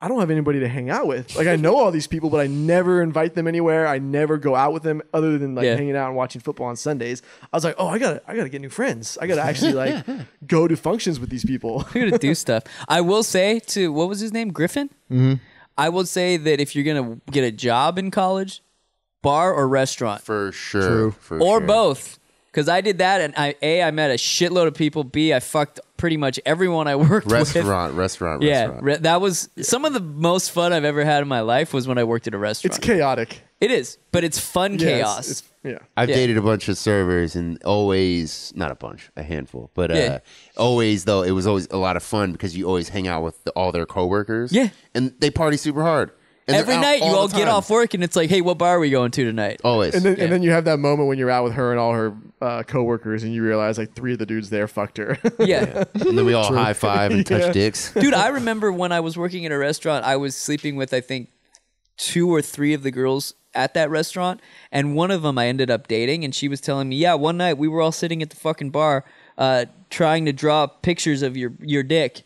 I don't have anybody to hang out with. Like I know all these people, but I never invite them anywhere. I never go out with them other than like yeah. hanging out and watching football on Sundays. I was like, oh, I gotta, I gotta get new friends. I gotta actually like go to functions with these people. I gotta do stuff. I will say to what was his name, Griffin. Mm-hmm. I will say that if you're gonna get a job in college, bar or restaurant, for sure, True. For or sure. both. Because I did that, and I a I met a shitload of people. B I fucked pretty much everyone I worked restaurant, with. Restaurant, yeah, restaurant, yeah. Re- that was yeah. some of the most fun I've ever had in my life was when I worked at a restaurant. It's chaotic. It is, but it's fun yes, chaos. It's, yeah, I've yeah. dated a bunch of servers, and always not a bunch, a handful, but uh, yeah. always though it was always a lot of fun because you always hang out with the, all their coworkers. Yeah, and they party super hard. And every night all you all get off work and it's like, hey, what bar are we going to tonight? Always. And then, yeah. and then you have that moment when you're out with her and all her uh, coworkers and you realize like three of the dudes there fucked her. Yeah. And then we all True. high five and yeah. touch dicks. Dude, I remember when I was working at a restaurant, I was sleeping with, I think, two or three of the girls at that restaurant. And one of them I ended up dating, and she was telling me, yeah, one night we were all sitting at the fucking bar uh, trying to draw pictures of your, your dick.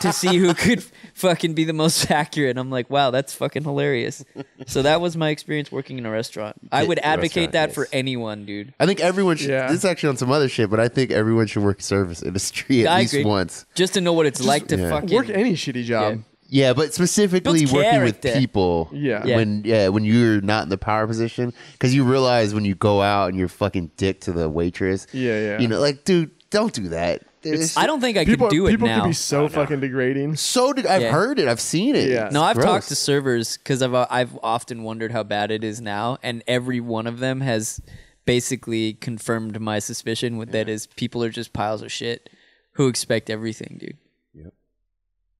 to see who could fucking be the most accurate. I'm like, wow, that's fucking hilarious. So that was my experience working in a restaurant. I would advocate that yes. for anyone, dude. I think everyone should. Yeah. This is actually on some other shit, but I think everyone should work service industry at I least agree. once, just to know what it's just, like to yeah. fucking work any shitty job. Yeah. Yeah, but specifically working with people yeah. when yeah when you're not in the power position, because you realize when you go out and you're fucking dick to the waitress. Yeah, yeah. You know, like, dude, don't do that. It's, I don't think I people, could do it people now. People can be so oh, fucking no. degrading. So did I've yeah. heard it. I've seen it. Yeah. No, I've Gross. talked to servers because I've I've often wondered how bad it is now, and every one of them has basically confirmed my suspicion. With yeah. that is, people are just piles of shit who expect everything, dude. Yep.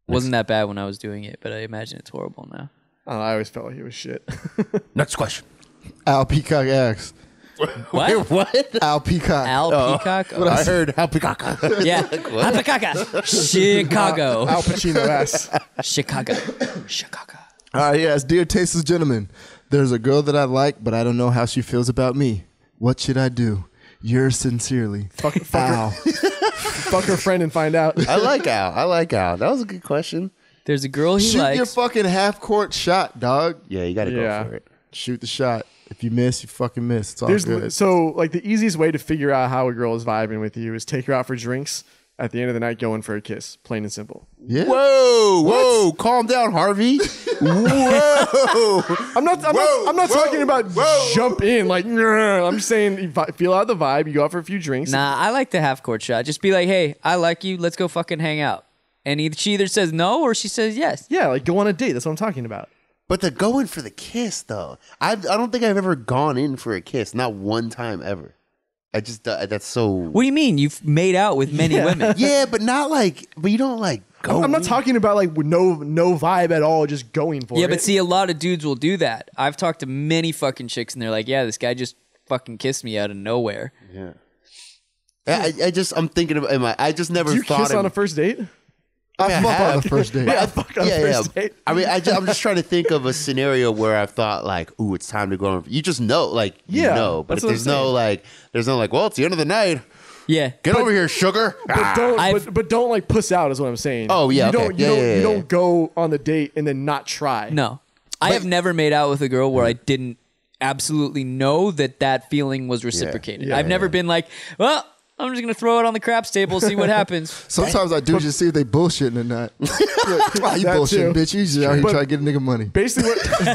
Wasn't that bad when I was doing it, but I imagine it's horrible now. I, don't know, I always felt like it was shit. Next question. Al Peacock asks. What? Wait, what? Al Peacock. Al oh. Peacock? Oh. I heard Al Peacock. Yeah. Al Peacock. Chicago. Al, Al Pacino ass. Chicago. Chicago. All right, yes. Dear Tasteless Gentlemen, there's a girl that I like, but I don't know how she feels about me. What should I do? Yours sincerely. Fuck, fuck Al. Her. Fuck her friend and find out. I like Al. I like Al. That was a good question. There's a girl he Shoot likes. Shoot your fucking half-court shot, dog. Yeah, you got to yeah. go for it. Shoot the shot. If you miss, you fucking miss. It's all There's, good. So, like, the easiest way to figure out how a girl is vibing with you is take her out for drinks. At the end of the night, go in for a kiss. Plain and simple. Yeah. Whoa, what? whoa, calm down, Harvey. whoa. I'm not. I'm whoa, not. I'm not whoa, talking about whoa. jump in. Like, nah, I'm just saying, you feel out the vibe. You go out for a few drinks. Nah, I like the half court shot. Just be like, hey, I like you. Let's go fucking hang out. And either she either says no or she says yes. Yeah, like go on a date. That's what I'm talking about. But the going for the kiss, though, I I don't think I've ever gone in for a kiss. Not one time ever. I just, uh, that's so... What do you mean? You've made out with many yeah. women. Yeah, but not like, but you don't like go. I'm, I'm not talking about like no no vibe at all, just going for yeah, it. Yeah, but see, a lot of dudes will do that. I've talked to many fucking chicks and they're like, yeah, this guy just fucking kissed me out of nowhere. Yeah. I, I just, I'm thinking of, am I, I just never do you thought... you kiss on a first date? I, mean, I fuck have. on the first date. Yeah, I fuck on yeah, the first yeah. date. I mean, I just, I'm just trying to think of a scenario where I've thought like, "Ooh, it's time to go on." You just know, like, you yeah, know. But if there's no like, there's no like, well, it's the end of the night. Yeah, get but, over here, sugar. But ah. don't, but, but don't like puss out, is what I'm saying. Oh yeah, you okay. don't, you, yeah, don't yeah, yeah, you don't go on the date and then not try. No, but, I have never made out with a girl where I didn't absolutely know that that feeling was reciprocated. Yeah, yeah, I've yeah, never yeah. been like, well. I'm just going to throw it on the craps table, see what happens. Sometimes I do just see if they bullshitting or not. Like, why you that bullshitting, too. bitch? You just out here trying to get a nigga money. Basically what...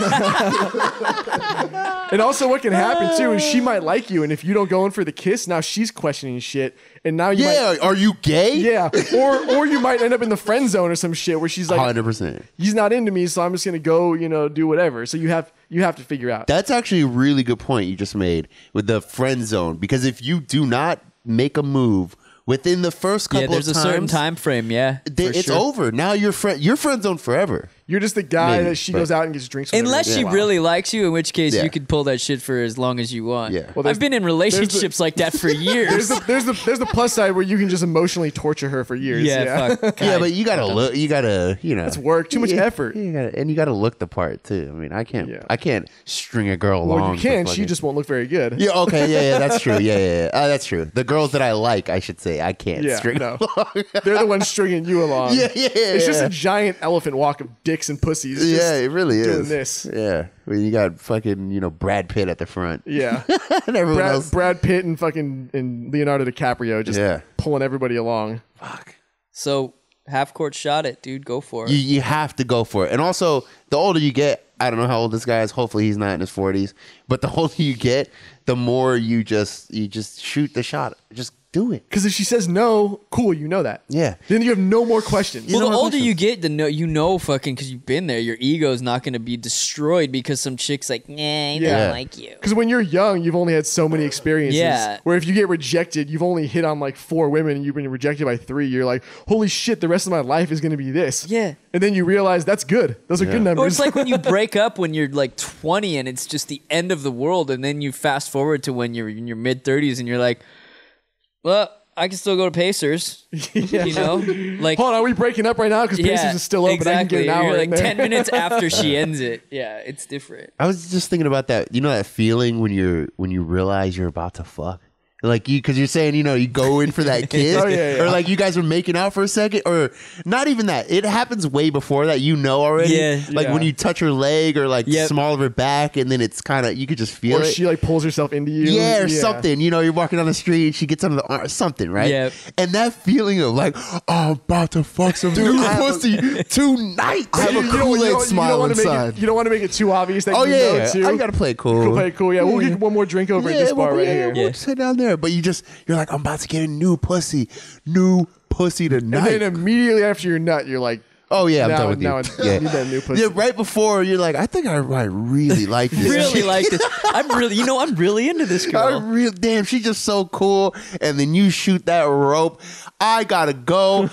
And also what can happen, too, is she might like you, and if you don't go in for the kiss, now she's questioning shit. And now you yeah, might, are you gay? Yeah, or or you might end up in the friend zone or some shit where she's like, one hundred percent He's not into me, so I'm just gonna go, you know, do whatever. So you have you have to figure out. That's actually a really good point you just made with the friend zone, because if you do not make a move within the first couple yeah, of times, there's a certain time frame. Yeah, they, it's sure. over. Now your friend, your friend zone forever. You're just the guy Maybe, that she goes out and gets drinks with. Unless she yeah. really likes you, in which case yeah. you could pull that shit for as long as you want. Yeah. Well, I've been in relationships the, like that for years. There's the, there's the there's the plus side where you can just emotionally torture her for years. Yeah, yeah. Fuck, yeah but you gotta look. You gotta you know. It's work. Too much yeah, effort. You gotta, and you gotta look the part too. I mean, I can't yeah. I can't string a girl well, along. Well, you can. She just won't look very good. Yeah. Okay. Yeah. Yeah. That's true. Yeah. Yeah. yeah. Uh, that's true. The girls that I like, I should say, I can't yeah, string no. along. They're the ones stringing you along. Yeah. Yeah. yeah it's yeah. just a giant elephant walk of dick. And pussies. Just yeah, it really is. Doing this. Yeah. I mean, you got fucking, you know, Brad Pitt at the front. Yeah. and everyone Brad, else. Brad Pitt and fucking and Leonardo DiCaprio just yeah. pulling everybody along. Fuck. So half court shot it, dude. Go for it. You, you have to go for it. And also, the older you get, I don't know how old this guy is. Hopefully he's not in his forties. But the older you get, the more you just you just shoot the shot. Just do it. Because if she says no, cool, you know that. Yeah. Then you have no more questions. Well, the older questions. you get, the no, you know fucking because you've been there, your ego's not going to be destroyed because some chick's like, nah, I yeah. don't like you. Because when you're young, you've only had so many experiences. Yeah. Where if you get rejected, you've only hit on like four women and you've been rejected by three. You're like, holy shit, the rest of my life is going to be this. Yeah. And then you realize that's good. Those yeah. are good numbers. Or it's like when you break up when you're like twenty and it's just the end of the world. And then you fast forward to when you're in your mid-thirties and you're like, well, I can still go to Pacers, yeah. you know? Like, hold on, are we breaking up right now? Because Pacers yeah, is still open. Exactly. I can get an hour You're like in ten there. minutes after she ends it. Yeah, it's different. I was just thinking about that. You know that feeling when you're when you realize you're about to fuck? Like you, because you're saying, you know, you go in for that kiss, oh, yeah, yeah. or like you guys were making out for a second, or not even that. It happens way before that, you know already. Yeah, like yeah. when you touch her leg or like yep. small of her back, and then it's kind of you could just feel or it. Or she like pulls herself into you, yeah, or yeah. something. You know, you're walking down the street, and she gets under the arm, something, right? Yep. And that feeling of like, oh, I'm about to fuck some dude pussy tonight. I have a Kool-Aid smile inside. You don't want to make it too obvious. That oh you yeah, know, too. I gotta play it cool. You play it cool. Yeah, yeah, we'll get one more drink over yeah, at this bar we'll, right yeah, here. We'll yeah. sit down there. But you just, you're like, I'm about to get a new pussy, new pussy tonight. And then immediately after your nut, you're like, oh yeah, I'm now, done with now you. Yeah. That new pussy. Yeah, right before you're like, I think I, I really like this. really like this. I'm really, you know, I'm really into this girl. I really, damn, she's just so cool. And then you shoot that rope. I gotta go.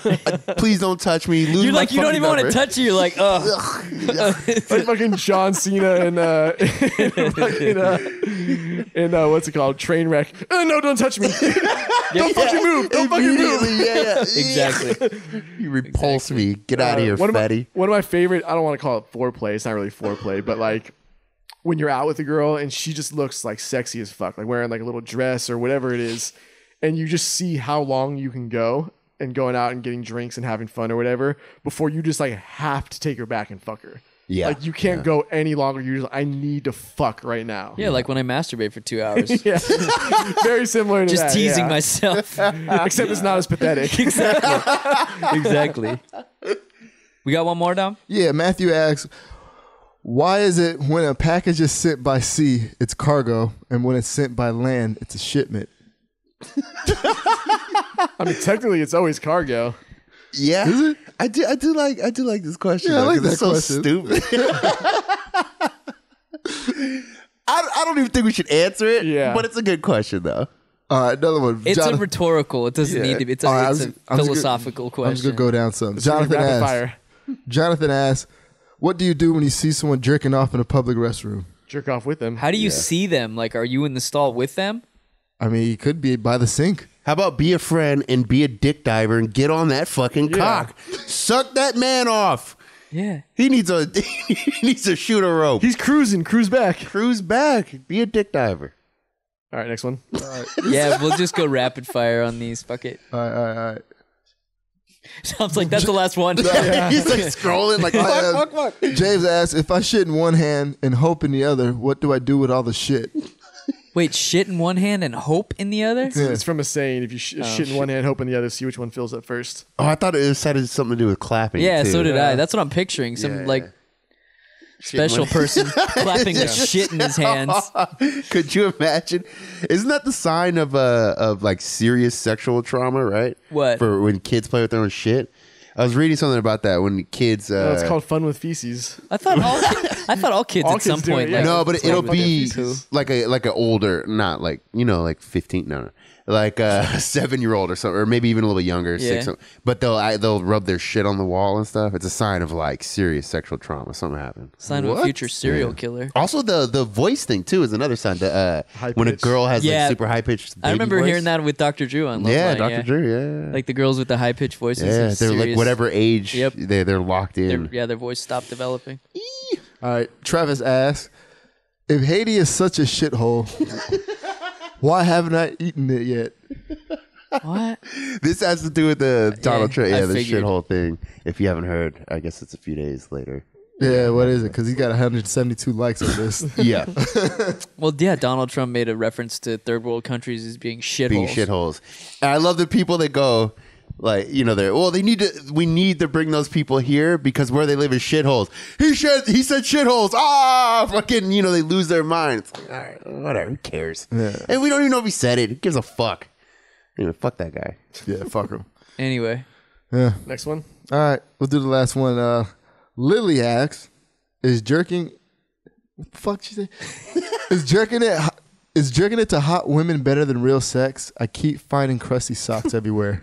Please don't touch me. Lose you're like, you don't even number. want to touch you. You're like, ugh. Like fucking John Cena and uh, and, uh, and uh, what's it called? Trainwreck. Uh, no, don't touch me. Don't yeah. fucking move. Don't fucking move. Yeah, yeah. Exactly. You repulse exactly. me. Get out of here. One of, my, one of my favorite, I don't want to call it foreplay, it's not really foreplay, but like when you're out with a girl and she just looks like sexy as fuck, like wearing like a little dress or whatever it is, and you just see how long you can go and going out and getting drinks and having fun or whatever before you just like have to take her back and fuck her. Yeah, like you can't yeah. go any longer. You're just like, I need to fuck right now. Yeah, yeah. like when I masturbate for two hours. yeah, very similar to just that. Just teasing yeah. myself. Except it's not as pathetic. Exactly. Exactly. We got one more, Dom? Yeah, Matthew asks, why is it when a package is sent by sea, it's cargo, and when it's sent by land, it's a shipment? I mean, technically, it's always cargo. Yeah. Is it? I do, I do, like, I do like this question. Yeah, though, I like that it's question. It's so stupid. I, I don't even think we should answer it, yeah. but it's a good question, though. Uh, another one. It's Jonathan, a rhetorical. It doesn't yeah. need to be. It's a, right, it's was, a philosophical gonna, question. I'm just going to go down some. It's Jonathan asks. Fire. Jonathan asks, what do you do when you see someone jerking off in a public restroom? Jerk off with them. How do you yeah. see them? Like, are you in the stall with them? I mean, you could be by the sink. How about be a friend and be a dick diver and get on that fucking yeah. cock? Suck that man off. Yeah. He needs a he needs to shoot a rope. He's cruising. Cruise back. Cruise back. Be a dick diver. All right, next one. All right. Yeah, we'll just go rapid fire on these. Fuck it. All right, all right, all right. Sounds like that's the last one. Yeah. He's like scrolling like, fuck, uh, fuck, fuck. James asks, if I shit in one hand and hope in the other, what do I do with all the shit? Wait, shit in one hand and hope in the other? Yeah. It's from a saying, if you sh- oh, shit in one hand, hope in the other, see which one fills up first. Oh, I thought it had something to do with clapping. Yeah, too. so did yeah. I. That's what I'm picturing. Some yeah. like special person clapping the shit in his hands. Could you imagine? Isn't that the sign of uh of like serious sexual trauma, right? What? For when kids play with their own shit? I was reading something about that when kids. Uh, no, it's called fun with feces. I thought all kids, I thought all kids all at kids some point. It, yeah. like, no, but it'll be like a like an older, not like you know, like fifteen. No, no, like a seven-year-old or something, or maybe even a little younger, yeah. six. But they'll I, they'll rub their shit on the wall and stuff. It's a sign of like serious sexual trauma. Something happened. Sign what? of a future serial yeah. killer. Also, the the voice thing too is another sign. The uh, when a girl has yeah. like super high pitched. I remember voice. hearing that with Doctor Drew on Love yeah, Line, Doctor Yeah, Doctor Drew. Yeah, like the girls with the high pitched voices. Yeah, they're serious. Like whatever age. Yep. they they're locked in. They're, yeah, their voice stopped developing. Eee. All right, Travis asks, if Haiti is such a shithole, why haven't I eaten it yet? What? This has to do with the Donald yeah, Trump, yeah, I the shithole thing. If you haven't heard, I guess it's a few days later. Yeah, what is it? Because he got one hundred seventy-two likes on this. Yeah. Well, yeah, Donald Trump made a reference to third world countries as being shitholes. Being shitholes. And I love the people that go... Like, you know, they're, well, they need to, we need to bring those people here because where they live is shitholes. He said, he said shitholes. Ah, fucking, you know, they lose their mind. It's like, all right, whatever, who cares? Yeah. And we don't even know if he said it. Who gives a fuck? Anyway, fuck that guy. Yeah, fuck him. Anyway. Yeah. Next one. All right, we'll do the last one. Uh, Lily asks, is jerking, what the fuck did she say? Is jerking it, is jerking it to hot women better than real sex? I keep finding crusty socks everywhere.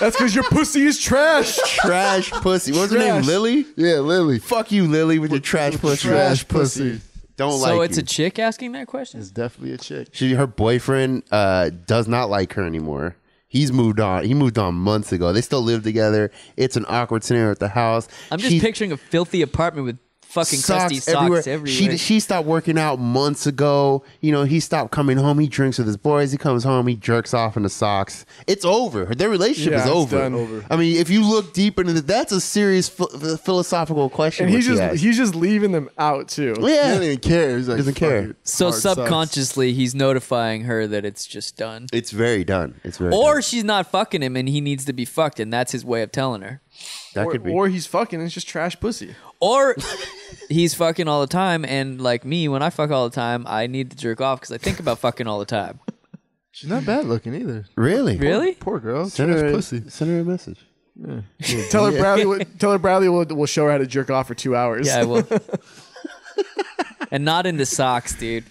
That's because your pussy is trash. Trash pussy. What's her name? Lily? Yeah, Lily. Fuck you, Lily, with your trash pussy. Trash pussy. Don't so like it. So it's you. a chick asking that question? It's definitely a chick. She, her boyfriend uh, does not like her anymore. He's moved on. He moved on months ago. They still live together. It's an awkward scenario at the house. I'm just She's, picturing a filthy apartment with fucking crusty socks everywhere. everywhere. She, she stopped working out months ago. You know, he stopped coming home. He drinks with his boys. He comes home. He jerks off in the socks. It's over. Their relationship yeah, is over. over. I mean, if you look deep into that, that's a serious ph philosophical question. And he's just he he's just leaving them out too. Yeah, he doesn't even care. He's like, doesn't care. So subconsciously, socks. he's notifying her that it's just done. It's very done. It's very. Or done. she's not fucking him, and he needs to be fucked, and that's his way of telling her. That or, could be. Or he's fucking and it's just trash pussy. Or he's fucking all the time and like me, when I fuck all the time, I need to jerk off because I think about fucking all the time. She's not bad looking either. Really? Poor, really? Poor girl. Send her, pussy. Send her a message. Yeah. Tell her Bradley will, tell her Bradley will, will show her how to jerk off for two hours. Yeah, I will. And not into socks, dude.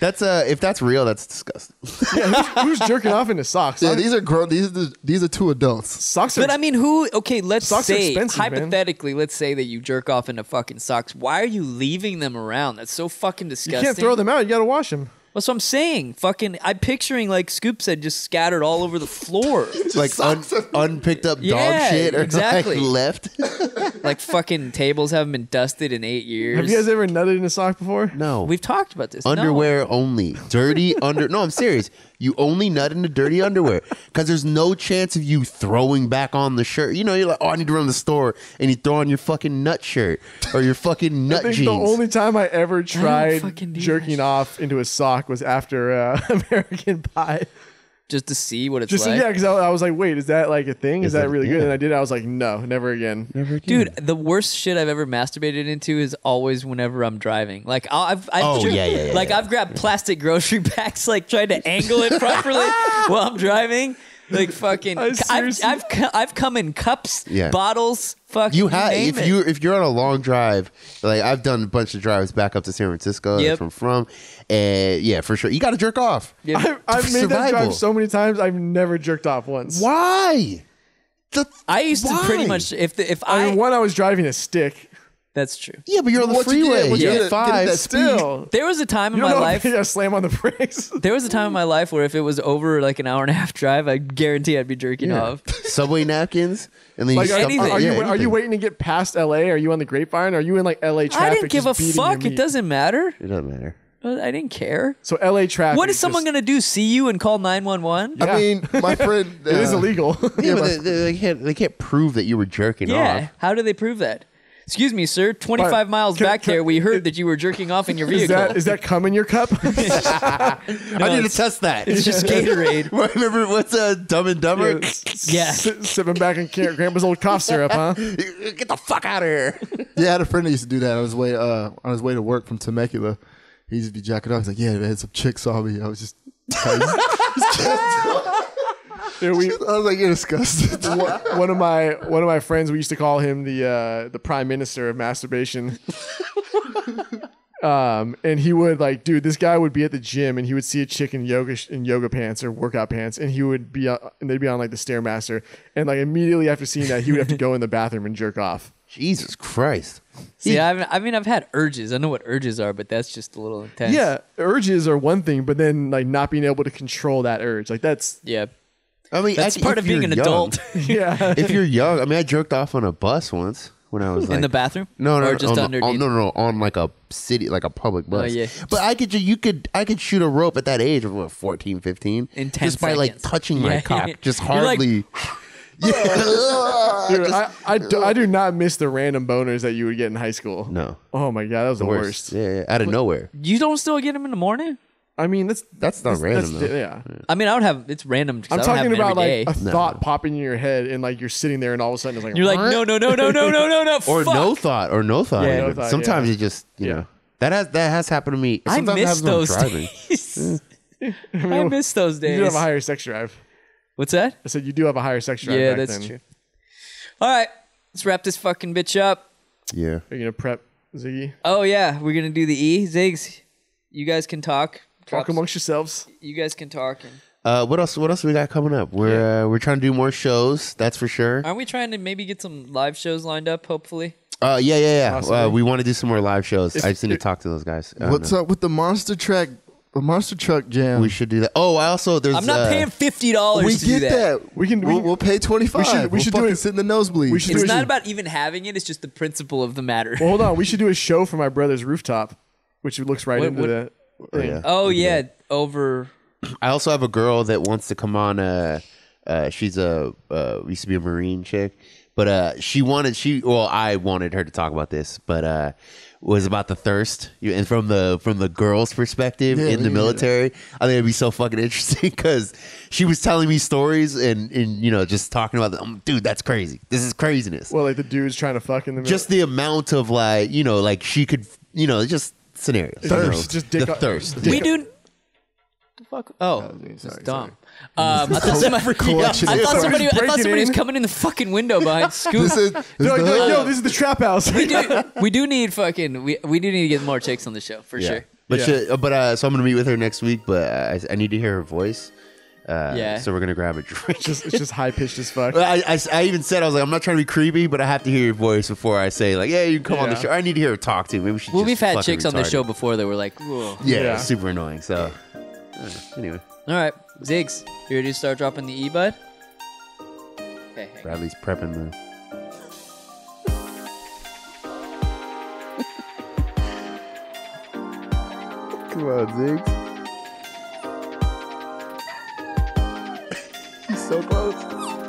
That's uh, if that's real, that's disgusting. Yeah, who's, who's jerking off into socks? Yeah, these are grown. These are the, these are two adults. Socks. Are, but I mean, who? Okay, let's socks say hypothetically, man. let's say that you jerk off into fucking socks. Why are you leaving them around? That's so fucking disgusting. You can't throw them out. You gotta wash them. That's what I'm saying. Fucking, I'm picturing like Scoop said, just scattered all over the floor, like un, unpicked up dog yeah, shit or exactly. like left. Like fucking tables haven't been dusted in eight years. Have you guys ever nutted in a sock before? No, we've talked about this. Underwear no. only, dirty under. No, I'm serious. You only nut into dirty underwear because there's no chance of you throwing back on the shirt. You know, you're like, oh, I need to run to the store, and you throw on your fucking nut shirt or your fucking nut I think jeans. The only time I ever tried I jerking off into a sock was after uh, American Pie. Just to see what it's Just, like? Yeah, because I, I was like, wait, is that like a thing? Is, is that it, really yeah. good? And I did it. I was like, no, never again. Never again. Dude, the worst shit I've ever masturbated into is always whenever I'm driving. Like, I've, I've, oh, yeah, yeah, yeah, like, yeah. I've grabbed plastic grocery bags, like, tried to angle it properly while I'm driving. Like, fucking, I've, I've, I've come in cups, yeah. bottles, fucking you have, name if it. You, if you're on a long drive, like, I've done a bunch of drives back up to San Francisco yep. from, from, and yeah, for sure. You got to jerk off. Yep. I've, I've made that drive so many times, I've never jerked off once. Why? The, I used why? to pretty much, if the, if I, I mean, one, I was driving a stick. That's true. Yeah, but you're on the what freeway. You yeah. Five. Still, there was a time in my life. You gotta slam on the brakes. There was a time in my life where if it was over like an hour and a half drive, I guarantee I'd be jerking yeah. off. Subway napkins and then like you anything. Are, are, yeah, you, anything. Are you waiting to get past L A? Are you on the grapevine? Are you in like L A traffic? I didn't give a fuck. It doesn't matter. It doesn't matter. I didn't care. So L A traffic. What is someone going to do? See you and call nine one one? Yeah. I mean, my friend. Uh, it is illegal. Yeah, but they, they can't. They can't prove that you were jerking yeah. off. Yeah. How do they prove that? Excuse me, sir. twenty-five right. miles can, back can, there, we heard it, that you were jerking off in your vehicle. Is that, is that cum in your cup? No, I need to test that. It's just Gatorade. Remember what's uh, Dumb and Dumber? Yeah. yeah. Sipping back in Grandpa's old cough syrup, huh? Get the fuck out of here. Yeah, I had a friend that used to do that on his way, uh, on his way to work from Temecula. He used to be jacking off. He's like, yeah, man, some chick saw me. I was just... I was just, just Dude, we, I was like, you're disgusted. One, one of my one of my friends, we used to call him the uh, the prime minister of masturbation. Um, and he would like, dude, this guy would be at the gym and he would see a chick in yoga, sh- in yoga pants or workout pants. And he would be, uh, and they'd be on like the Stairmaster. And like immediately after seeing that, he would have to go in the bathroom and jerk off. Jesus Christ. See, I mean, I mean, I've had urges. I know what urges are, but that's just a little intense. Yeah. Urges are one thing, but then like not being able to control that urge. Like that's, yeah. I mean, that's I, part of being an young, adult. Yeah. If you're young, I mean, I jerked off on a bus once. When I was like, in the bathroom? No, no, or no, just on, underneath? On, no, no, no, on like a city, like a public bus. Oh, yeah. But I could, you could, I could shoot a rope at that age of what, fourteen, fifteen in ten just seconds. By like touching yeah. my cock, just hardly. Like, yeah. Dude, just, I, I, do, I do not miss the random boners that you would get in high school. No. Oh my god, that was the, the worst. worst. Yeah, yeah, out of but nowhere. You don't still get them in the morning? I mean, that's that's, that's not that's, random. That's, yeah. I mean, I would have it's random. I'm I talking about like day. a no. thought popping in your head, and like you're sitting there, and all of a sudden it's like you're what? like no no no no no no no no or fuck. no thought or no thought. Yeah, no thought Sometimes yeah. you just you yeah. know that has that has happened to me. Sometimes I miss those driving. days. I, mean, I miss those days. You do have a higher sex drive. What's that? I said you do have a higher sex drive. Yeah, back that's then. true. All right, let's wrap this fucking bitch up. Yeah, are you gonna prep Ziggy? Oh yeah, we're gonna do the E Ziggs. You guys can talk. Talk amongst yourselves. You guys can talk. And uh, what else? What else we got coming up? We're yeah. uh, we're trying to do more shows. That's for sure. Aren't we trying to maybe get some live shows lined up? Hopefully. Uh, yeah, yeah, yeah. Uh, we want to do some more live shows. If, I just need to talk to those guys. What's know. up with the monster track? The monster truck jam. We should do that. Oh, I also there's. I'm not uh, paying fifty dollars. We to get do that. that. We can. We, we'll, we'll pay twenty five. We should. We we'll should do it. Sit in the nosebleed. It's not should. about even having it. It's just the principle of the matter. Well, hold on. We should do a show for my brother's rooftop, which looks right what, into what, that. Oh yeah. oh yeah, over. I also have a girl that wants to come on. Uh, uh, she's a uh, used to be a Marine chick, but uh, she wanted she well, I wanted her to talk about this, but uh, it was about the thirst and from the from the girl's perspective yeah, in the yeah. military. I think it'd be so fucking interesting because she was telling me stories and and you know just talking about them. Dude, that's crazy. This is craziness. Well, like the dude's trying to fuck in the middle. Just the amount of like you know like she could you know just. Scenario thirst, just dick the up. thirst. Dick we up. do. The fuck? Oh, this is Dom. Um, I thought somebody, I thought somebody, I thought somebody was coming in the fucking window behind Scoop. This is, this they're like, the, like, yo, this is the trap house. we do, we do need fucking, we we do need to get more chicks on the show for yeah. sure. But yeah. she, but uh, so I'm gonna meet with her next week. But I, I need to hear her voice. Uh, yeah. So we're gonna grab a drink. It's just, it's just high pitched as fuck. I, I, I even said I was like, I'm not trying to be creepy, but I have to hear your voice before I say like, yeah, you can come yeah. on the show. I need to hear her talk to you. Maybe we should. Well, just we've had chicks retarded. on the show before that were like, whoa. Yeah, yeah. super annoying. So uh, anyway. All right, Ziggs, you ready to start dropping the E, bud? Okay. Bradley's prepping the. Come on, Ziggs. So close.